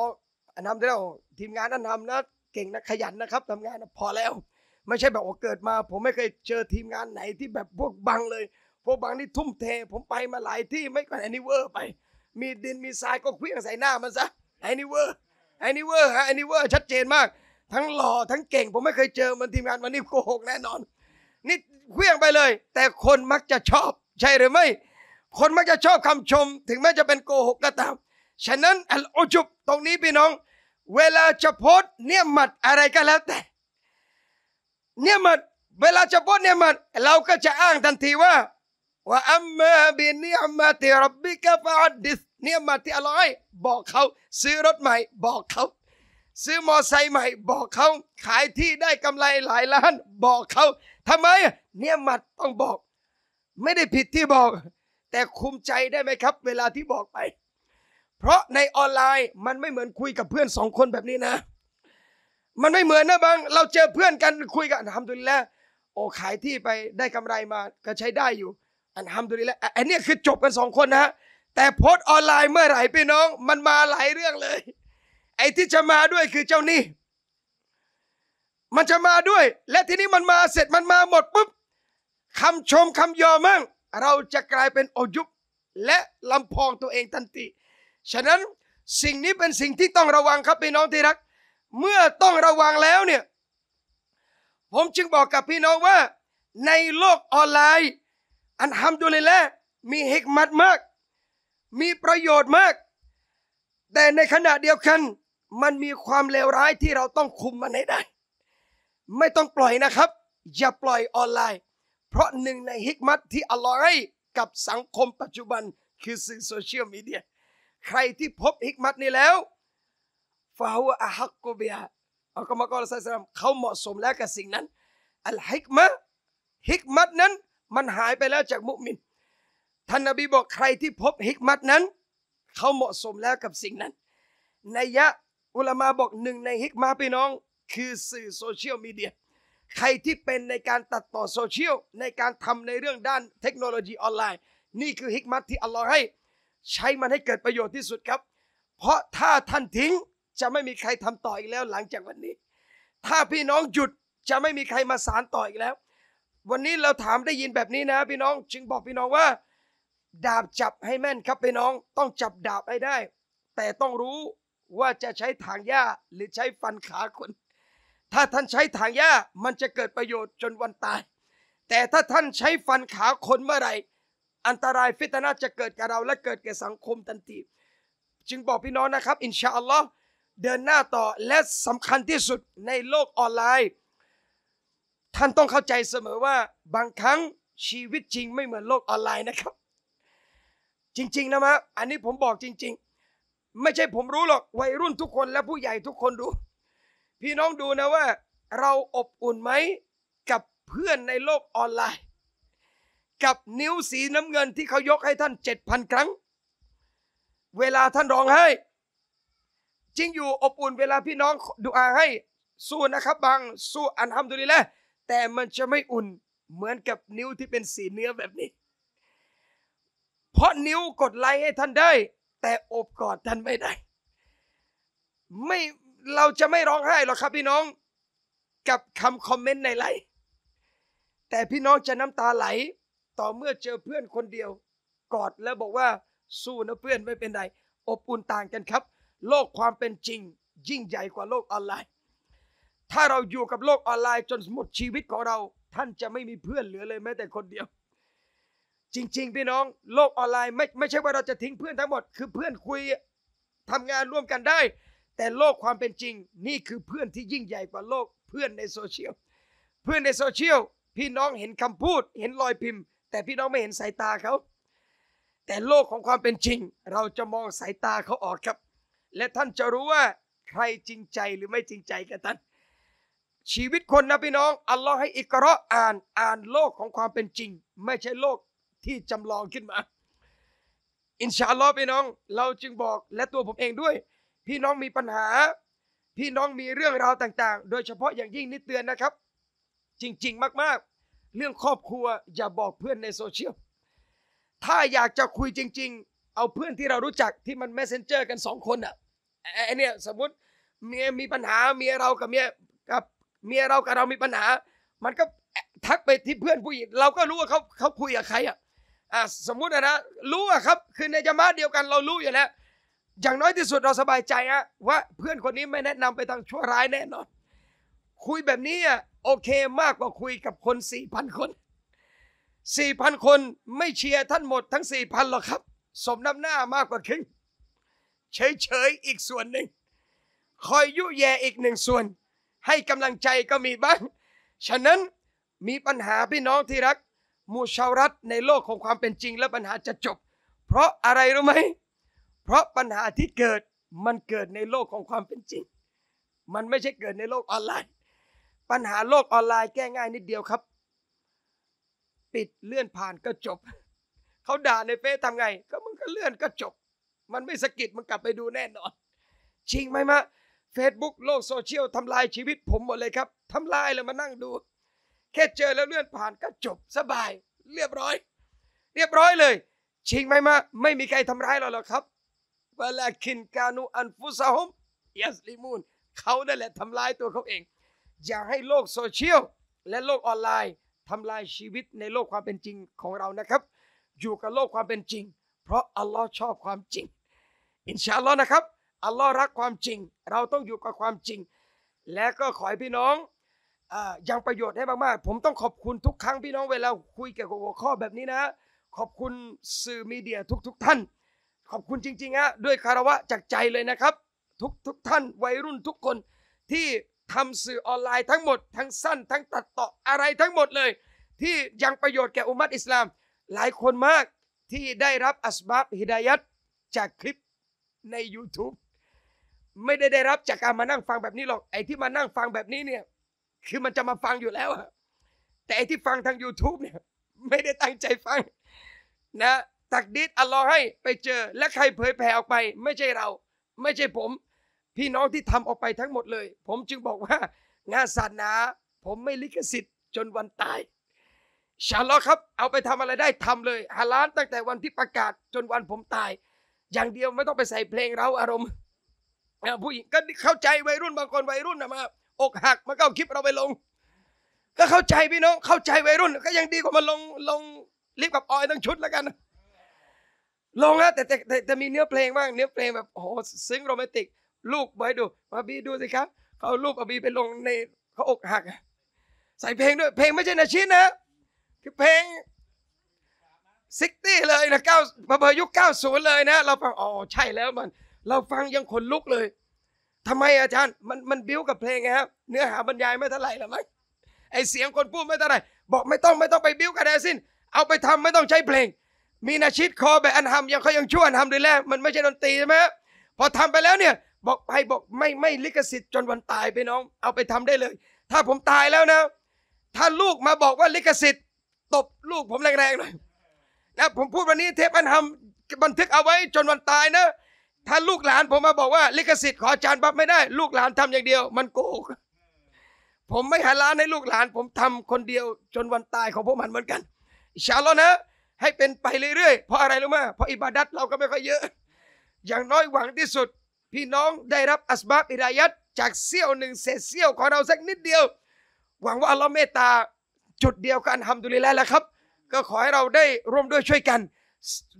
อันนำได้แล้วทีมงานนั้นทำนะเก่งนะขยันนะครับทำงานนะพอแล้วไม่ใช่แบบโอ้เกิดมาผมไม่เคยเจอทีมงานไหนที่แบบพวกบังเลย พวกบางนี่ทุ่มเทผมไปมาหลายที่ไม่ก่อนไอ้นี่เวอร์ไปมีดินมีทรายก็เครื่องใส่หน้ามันซะไอ้นี่เวอร์ไอ้นี่เวอร์ฮะไอ้นี่เวอร์ชัดเจนมากทั้งหล่อทั้งเก่งผมไม่เคยเจอมันทีมงานวันนี้โกหกแน่นอนนี่เครื่องไปเลยแต่คนมักจะชอบใช่หรือไม่คนมักจะชอบคำชมถึงแม้จะเป็นโกหกก็ตามฉะนั้นอัลอุจุบตรงนี้พี่น้องเวลาจะโพสเนี่ยมัดอะไรก็แล้วแต่เนี่ยมัดเวลาจะโพสเนี่ยมัดเราก็จะอ้างทันทีว่าว่าอัมมาบินิอัมมาติรับบิกะฟะอัดดิสเนี่ยมัดที่อร่อยบอกเขาซื้อรถใหม่บอกเขาซื้อมอไซค์ใหม่บอกเขาขายที่ได้กำไรหลายล้านบอกเขาทำไมเนี่ยมัดต้องบอกไม่ได้ผิดที่บอกแต่คุมใจได้ไหมครับเวลาที่บอกไปเพราะในออนไลน์มันไม่เหมือนคุยกับเพื่อนสองคนแบบนี้นะมันไม่เหมือนนะบางเราเจอเพื่อนกันคุยกันอัลฮัมดุลิลละห์โอ้ขายที่ไปได้กำไรมาก็ใช้ได้อยู่อัลฮัมดุลิลละห์อันนี้คือจบกันสองคนนะแต่โพสต์ออนไลน์เมื่อไหร่พี่น้องมันมาหลายเรื่องเลยไอ้ที่จะมาด้วยคือเจ้านี่มันจะมาด้วยและทีนี้มันมาเสร็จมันมาหมดปุ๊บคำชมคำยอมั่งเราจะกลายเป็นอยุบและลำพองตัวเองทันทีฉะนั้นสิ่งนี้เป็นสิ่งที่ต้องระวังครับพี่น้องที่รักเมื่อต้องระวังแล้วเนี่ยผมจึงบอกกับพี่น้องว่าในโลกออนไลน์อัลฮัมดุลิลละห์มีฮิกมัตมากมีประโยชน์มากแต่ในขณะเดียวกันมันมีความเลวร้ายที่เราต้องคุมมันให้ได้ไม่ต้องปล่อยนะครับอย่าปล่อยออนไลน์เพราะหนึ่งในฮิกมัตที่อัลลอฮ์ให้กับสังคมปัจจุบันคือสื่อโซเชียลมีเดียใครที่พบฮิกมัตนี้แล้วฟาหัวอะฮักกุบิฮะอัลกุมะกอลซัยซัมเขาเหมาะสมแล้วกับสิ่งนั้นอัลฮิกมะฮิกมัตนั้นมันหายไปแล้วจากมุมินท่านนบีบอกใครที่พบฮิกมัตนั้นเขาเหมาะสมแล้วกับสิ่งนั้นนัยยะอุลามาบอกหนึ่งในฮิกมะพี่น้องคือสื่อโซเชียลมีเดียใครที่เป็นในการตัดต่อโซเชียลในการทำในเรื่องด้านเทคโนโลยีออนไลน์นี่คือฮิกมัตที่อัลลอฮ์ให้ใช้มันให้เกิดประโยชน์ที่สุดครับเพราะถ้าท่านทิ้งจะไม่มีใครทำต่ออีกแล้วหลังจากวันนี้ถ้าพี่น้องหยุดจะไม่มีใครมาสานต่ออีกแล้ววันนี้เราถามได้ยินแบบนี้นะพี่น้องจึงบอกพี่น้องว่าดาบจับให้แม่นครับพี่น้องต้องจับดาบให้ได้แต่ต้องรู้ว่าจะใช้ถางหญ้าหรือใช้ฟันขาคนถ้าท่านใช้ถางหญ้ามันจะเกิดประโยชน์จนวันตายแต่ถ้าท่านใช้ฟันขาคนเมื่อไหร่อันตรายฟิตนะห์จะเกิดกับเราและเกิดแก่สังคมทันทีจึงบอกพี่น้องนะครับอินชาอัลลอฮ์เดินหน้าต่อและสำคัญที่สุดในโลกออนไลน์ท่านต้องเข้าใจเสมอว่าบางครั้งชีวิตจริงไม่เหมือนโลกออนไลน์นะครับจริงๆนะมะอันนี้ผมบอกจริงๆไม่ใช่ผมรู้หรอกวัยรุ่นทุกคนและผู้ใหญ่ทุกคนรู้พี่น้องดูนะว่าเราอบอุ่นไหมกับเพื่อนในโลกออนไลน์กับนิ้วสีน้ำเงินที่เขายกให้ท่าน เจ็ดพัน ครั้งเวลาท่านร้องไห้จริงอยู่อบอุ่นเวลาพี่น้องดูอาให้สู้นะครับบางสู้อัลฮัมดุลิลละห์แต่มันจะไม่อุ่นเหมือนกับนิ้วที่เป็นสีเนื้อแบบนี้เพราะนิ้วกดไลค์ให้ท่านได้แต่อบกอดท่านไม่ได้ไม่เราจะไม่ร้องไห้หรอกครับพี่น้องกับคำคอมเมนต์ในไลน์แต่พี่น้องจะน้ำตาไหลต่อเมื่อเจอเพื่อนคนเดียวกอดแล้วบอกว่าสู้นะเพื่อนไม่เป็นไรอบอุ่นต่างกันครับโลกความเป็นจริงยิ่งใหญ่กว่าโลกออนไลน์ถ้าเราอยู่กับโลกออนไลน์จนหมดชีวิตของเราท่านจะไม่มีเพื่อนเหลือเลยแม้แต่คนเดียวจริงๆพี่น้องโลกออนไลน์ไม่ไม่ใช่ว่าเราจะทิ้งเพื่อนทั้งหมดคือเพื่อนคุยทำงานร่วมกันได้แต่โลกความเป็นจริงนี่คือเพื่อนที่ยิ่งใหญ่กว่าโลกเพื่อนในโซเชียลเพื่อนในโซเชียลพี่น้องเห็นคำพูดเห็นรอยพิมพ์แต่พี่น้องไม่เห็นสายตาเขาแต่โลกของความเป็นจริงเราจะมองสายตาเขาออกครับและท่านจะรู้ว่าใครจริงใจหรือไม่จริงใจกับท่านชีวิตคนนะพี่น้องอัลลอฮ์ให้อิกเราะห์อ่านอ่านโลกของความเป็นจริงไม่ใช่โลกที่จำลองขึ้นมาอินชาอัลลอฮ์พี่น้องเราจึงบอกและตัวผมเองด้วยพี่น้องมีปัญหาพี่น้องมีเรื่องราวต่างๆโดยเฉพาะอย่างยิ่งนิดเตือนนะครับจริงๆมากๆเรื่องครอบครัวอย่าบอกเพื่อนในโซเชียลถ้าอยากจะคุยจริงๆเอาเพื่อนที่เรารู้จักที่มัน messenger กันสองคนอ่ะไอเนี่ยสมมติเมียมีปัญหาเมียเรากับเมียกับเมียเรากับเรามีปัญหามันก็ทักไปที่เพื่อนผู้หญิงเราก็รู้ว่าเขาเขาคุยกับใครอ่ะ อ่ะสมมุตินะรู้อะครับคือในญะมาอะห์เดียวกันเรารู้อยู่แล้วอย่างน้อยที่สุดเราสบายใจฮะว่าเพื่อนคนนี้ไม่แนะนำไปทางชั่วร้ายแน่นอนคุยแบบนี้อ่ะโอเคมากกว่าคุยกับคนสี่พันคนสี่พันคนไม่เชียร์ท่านหมดทั้งสี่พันหรอกครับสมน้ำหน้ามากกว่าครึ่งเฉยๆอีกส่วนหนึ่งคอยยุแยอีกหนึ่งส่วนให้กำลังใจก็มีบ้างฉะนั้นมีปัญหาพี่น้องที่รักมูชาวรัฐในโลกของความเป็นจริงและปัญหาจะจบเพราะอะไรรู้ไหมเพราะปัญหาที่เกิดมันเกิดในโลกของความเป็นจริงมันไม่ใช่เกิดในโลกออนไลน์ปัญหาโลกออนไลน์แก้ง่ายนิดเดียวครับปิดเลื่อนผ่านก็จบเขาด่าในเฟซทำไงก็มึงก็เลื่อนก็จบมันไม่สะกิดมึงกลับไปดูแน่นอนจริงไหมมะเฟซบุ๊กโลกโซเชียลทำลายชีวิตผมหมดเลยครับทำลายแล้วมานั่งดูแค่เจอแล้วเลื่อนผ่านก็จบสบายเรียบร้อยเรียบร้อยเลยจริงไหมมะไม่มีใครทำร้ายเราหรอกครับวะลาคินกานูอันฟุซะฮุมยัสลิมูนเขานั่นแหละทำลายตัวเขาเองอย่าให้โลกโซเชียลและโลกออนไลน์ทำลายชีวิตในโลกความเป็นจริงของเรานะครับอยู่กับโลกความเป็นจริงเพราะอัลลอฮ์ชอบความจริงอินชาอัลลอฮ์นะครับอัลลอฮ์รักความจริงเราต้องอยู่กับความจริงและก็ขอให้พี่น้องอ่ายังประโยชน์ให้มากๆผมต้องขอบคุณทุกครั้งพี่น้องเวลาคุยเกี่ยวกับหัวข้อแบบนี้นะขอบคุณสื่อมีเดียทุกๆท่านขอบคุณจริงๆฮะด้วยคารวะจากใจเลยนะครับทุกๆท่านวัยรุ่นทุกคนที่ทำสื่อออนไลน์ทั้งหมดทั้งสั้นทั้งตัดต่ออะไรทั้งหมดเลยที่ยังประโยชน์แก่อุมมัตอิสลามหลายคนมากที่ได้รับอัสบับฮิดายัตจากคลิปใน ยูทูบ ไม่ได้ได้รับจากการมานั่งฟังแบบนี้หรอกไอ้ที่มานั่งฟังแบบนี้เนี่ยคือมันจะมาฟังอยู่แล้วแต่ไอ้ที่ฟังทาง ยูทูบ เนี่ยไม่ได้ตั้งใจฟังนะตักดีดอัลลอฮ์ให้ไปเจอและใครเผยแผ่ออกไปไม่ใช่เราไม่ใช่ผมพี่น้องที่ทำออกไปทั้งหมดเลยผมจึงบอกว่างานศาสนาผมไม่ลิขสิทธิ์จนวันตายอินชาอัลลอฮ์ครับเอาไปทำอะไรได้ทำเลยฮาลาลตั้งแต่วันที่ประกาศจนวันผมตายอย่างเดียวไม่ต้องไปใส่เพลงเร้าอารมณ์ผู้หญิงก็เข้าใจวัยรุ่นบางคนวัยรุ่นนะมาอกหักมันก็เอาคลิปเราไปลงก็เข้าใจพี่น้องเข้าใจวัยรุ่นก็ยังดีกว่ามันลงลงลิฟกับออยทั้งชุดแล้วกันลงนะแต่แต่แต่มีเนื้อเพลงบ้างเนื้อเพลงแบบโอ้โหซึ้งโรแมนติกลูกไปดูมาบีดูสิครับเขาลูกอาบีไปลงในเขาอกหักใส่เพลงด้วยเพลงไม่ใช่นาชินนะคือเพลงซิกตี้เลยนะเก้าพยุคเก้าศูนย์เลยนะเราฟังอ๋อใช่แล้วมันเราฟังยังขนลุกเลยทำไมอาจารย์มันมันบิ้วกับเพลงไงครับเนื้อหาบรรยายไม่เท่าไหร่หรอมั้งไอเสียงคนพูดไม่เท่าไหร่บอกไม่ต้องไม่ต้องไปบิ้วกันได้สิ้นเอาไปทำไม่ต้องใช้เพลงมีนาชิดคอแบบอันทำยังเขายังชั่วอันทำด้วยแล้วมันไม่ใช่ดนตรีใช่ไหมพอทำไปแล้วเนี่ยบอกไปบอกไม่ไม่ลิขสิทธิ์จนวันตายไปน้องเอาไปทำได้เลยถ้าผมตายแล้วนะถ้าลูกมาบอกว่าลิขสิทธิ์ตบลูกผมแรงๆหน่อยนะผมพูดวันนี้เทปอันทำบันทึกเอาไว้จนวันตายนะถ้าลูกหลานผมมาบอกว่าลิขสิทธิ์ขออาจารย์บับไม่ได้ลูกหลานทำอย่างเดียวมันโกหกผมไม่หาล้านให้ลูกหลานผมทำคนเดียวจนวันตายของพวกมันเหมือนกันอินชาอัลลอฮ์นะให้เป็นไปเรื่อยๆเพราะอะไรรู้ไหมเพราะอิบาดัตเราก็ไม่ค่อยเยอะอย่างน้อยหวังที่สุดพี่น้องได้รับอัสบับอิดายัตจากเสี้ยวหนึ่งเศษเสี้ยวของเราสักนิดเดียวหวังว่าอัลลอฮ์เมตตาจุดเดียวกันทำดุลิแล้วละครับก็ขอให้เราได้ร่วมด้วยช่วยกัน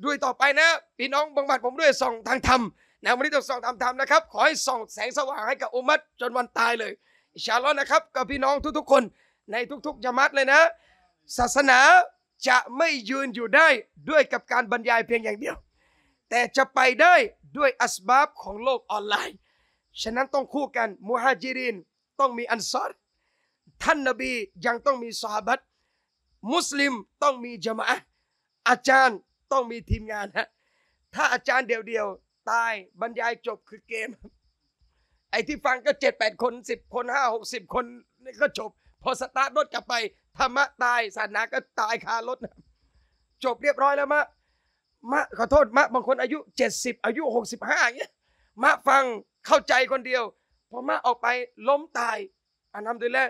ด้วยต่อไปนะพี่น้องบังบัดผมด้วยส่องทางธรรมนะวันนี้ต้องส่องทางธรรมนะครับขอให้ส่องแสงสว่างให้กับอุมมัตจนวันตายเลยอินชาอัลลอฮ์นะครับกับพี่น้องทุกๆคนในทุกๆญะมาอะห์เลยนะศาสนาจะไม่ยืนอยู่ได้ด้วยกับการบรรยายเพียงอย่างเดียวแต่จะไปได้ด้วยอัสบับของโลกออนไลน์ฉะนั้นต้องคู่กันมุฮาจิรินต้องมีอันซอรท่านนบียังต้องมีซอฮาบะห์มุสลิมต้องมีญะมาอะห์อาจารย์ต้องมีทีมงานฮะถ้าอาจารย์เดียวๆตายบรรยายจบคือเกมไอ้ที่ฟังก็เจ็ดแปดคนสิบคนห้าหกสิบคนนี่ก็จบพอสตาร์ทรถกลับไปธรรมะตายศาสนาก็ตายคารถจบเรียบร้อยแล้วมะมะขอโทษมะบางคนอายุเจ็ดสิบอายุหกสิบห้าเงี้ยมะฟังเข้าใจคนเดียวพอมะออกไปล้มตายอันทำด้วยแล้ว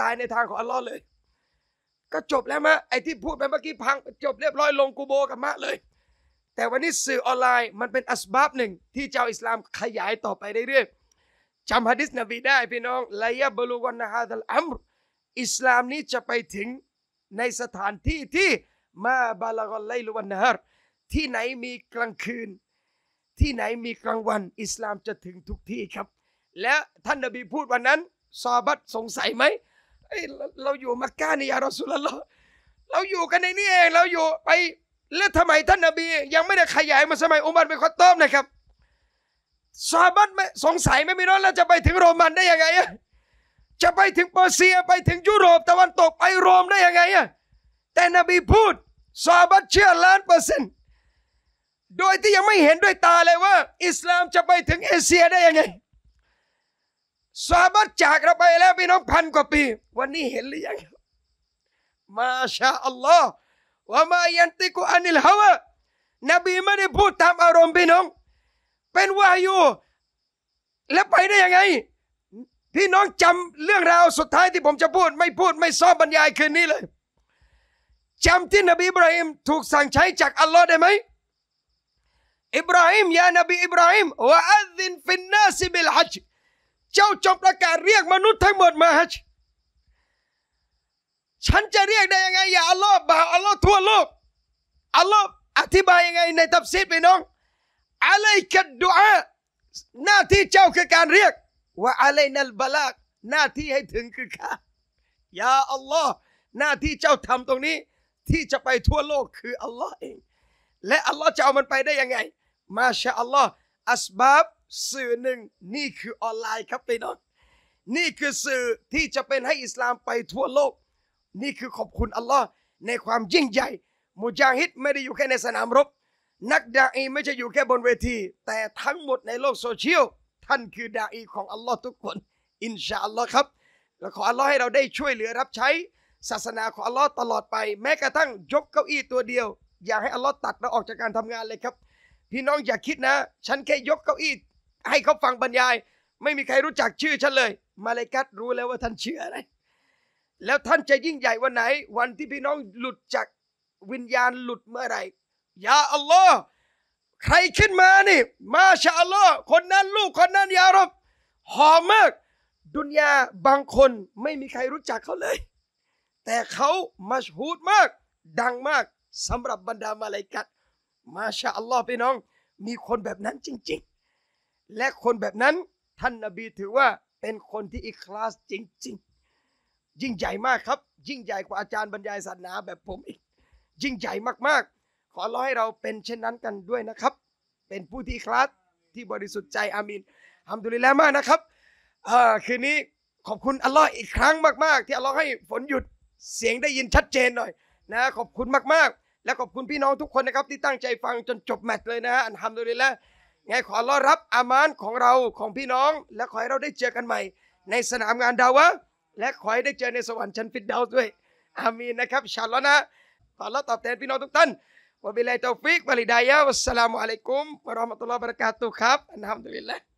ตายในทางของอัลลอฮ์เลยก็จบแล้วมะไอที่พูดไปเมื่อกี้พังจบเรียบร้อยลงกูโบกับมะเลยแต่วันนี้สื่อออนไลน์มันเป็นอัสบับหนึ่งที่เจ้าอิสลามขยายต่อไปเรื่อยๆจำฮะดิษนบีได้พี่น้องลายะบลูวันฮาซัลอัมรอิสลามนี้จะไปถึงในสถานที่ที่ มาบาลากอลไลลุวันนะฮ์ที่ไหนมีกลางคืนที่ไหนมีกลางวันอิสลามจะถึงทุกที่ครับและท่านนบีพูดวันนั้นซอบัตสงสัยไหมเราอยู่มักกะนี่ยารอซูลุลลอฮ์เราอยู่กันในนี้เองเราอยู่ไปแล้วทำไมท่านนบียังไม่ได้ขยายมาสมัยอุมัรเป็นข้อต้มนะครับซอบัตไม่สงสัยไม่มีรถแล้วจะไปถึงโรมันได้ยังไงจะไปถึงเปอร์เซียไปถึงยุโรปตะวันตกไปโรมได้ยังไงแต่นบีพูดซอบัตเชื่อล้านเปอร์เซ็นต์โดยที่ยังไม่เห็นด้วยตาเลยว่าอิสลามจะไปถึงเอเชียได้ยังไงซอบัตจากเราไปแล้วพี่น้องพันกว่าปีวันนี้เห็นหรือยังมาชาอัลลอฮ์วะมายันติกุอานิลฮาวะนบีไม่ได้พูดตามอารมณ์พี่น้องเป็นวายูแล้วไปได้ยังไงพี่น้องจำเรื่องราวสุดท้ายที่ผมจะพูดไม่พูดไม่ซ้อมบรรยายคืนนี้เลยจำที่นบีอิบราฮิมถูกสั่งใช้จากอัลลอฮ์ได้ไหมอิบราฮิมยานบีอิบราฮิมวะอัซซินฟินนาซิบิลฮัจญ์เจ้าจงประกาศเรียกมนุษย์ทั้งหมดมาฮัจญ์ฉันจะเรียกได้ยังไงอย่าอัลลอฮ์บ่าวอัลลอฮ์ทั่วโลกอัลลอฮ์อธิบายยังไงในตัฟซีรพี่น้องอะลัยกัดดุอาหน้าที่เจ้าคือการเรียกว่าอะลัยนัลบะลากหน้าที่ให้ถึงคือข้ายาอัลลอฮ์หน้าที่เจ้าทำตรงนี้ที่จะไปทั่วโลกคืออัลลอฮ์เองและอัลลอฮ์จะเอามันไปได้ยังไงมาชาอัลลอฮ์อัสบับสื่อหนึ่งนี่คือออนไลน์ครับพี่น้องนี่คือสื่อที่จะเป็นให้อิสลามไปทั่วโลกนี่คือขอบคุณอัลลอฮ์ในความยิ่งใหญ่มุจาฮิดไม่ได้อยู่แค่ในสนามรบนักดาอีไม่จะอยู่แค่บนเวทีแต่ทั้งหมดในโลกโซเชียลท่านคือดาอีของอัลลอฮ์ทุกคนอินชาอัลลอฮ์ครับและขออัลลอฮ์ให้เราได้ช่วยเหลือรับใช้ศาสนาของอัลลอฮ์ตลอดไปแม้กระทั่งยกเก้าอี้ตัวเดียวอยากให้อัลลอฮ์ตัดเราออกจากการทำงานเลยครับพี่น้องอย่าคิดนะฉันแค่ยกเก้าอี้ให้เขาฟังบรรยายไม่มีใครรู้จักชื่อฉันเลยมาเลกัตรู้แล้วว่าท่านเชื่ออะไรแล้วท่านจะยิ่งใหญ่วันไหนวันที่พี่น้องหลุดจากวิญญาณหลุดเมื่อไหร่ยาอัลลอฮ์ใครขึ้นมานี่มาชาอัลลอฮ์คนนั้นลูกคนนั้นยารับหอมมากดุนยาบางคนไม่มีใครรู้จักเขาเลยแต่เขามัชฮูดมากดังมากสำหรับบรรดามาเลกัตมาชาอัลลอฮ์พี่น้องมีคนแบบนั้นจริงๆและคนแบบนั้นท่านนบีถือว่าเป็นคนที่อิคลาสจริงๆยิ่งใหญ่มากครับยิ่งใหญ่กว่าอาจารย์บรรยายศาสนาแบบผมอีกยิ่งใหญ่มากๆขออัลเลาะห์ให้เราเป็นเช่นนั้นกันด้วยนะครับเป็นผู้ที่คลาสที่บริสุทธิ์ใจอามีนฮัมดุลิลละห์มากนะครับเอ่อคืนนี้ขอบคุณอัลเลาะห์อีกครั้งมากๆที่อัลเลาะห์ให้ฝนหยุดเสียงได้ยินชัดเจนหน่อยนะขอบคุณมากๆและขอบคุณพี่น้องทุกคนนะครับที่ตั้งใจฟังจนจบแมตช์เลยนะฮะอัลฮัมดุลิลละห์ไงขออัลเลาะห์รับอามานของเราของพี่น้องและขอให้เราได้เจอกันใหม่ในสนามงานดาวะห์และขอให้ได้เจอในสวรรค์ชั้นฟิรเดาส์ด้วยอามีนนะครับอินชาอัลลอฮ์นะขออัลเลาะห์ตอบแทนพี่น้องทุกท่านวะบิลลาฮิตตอฟิกวัลฮิดายะฮ์วัสสลามุอะลัยกุมวะเราะห์มะตุลลอฮิวะบะเราะกาตุฮ์ครับอัลฮัมดุลิลละห์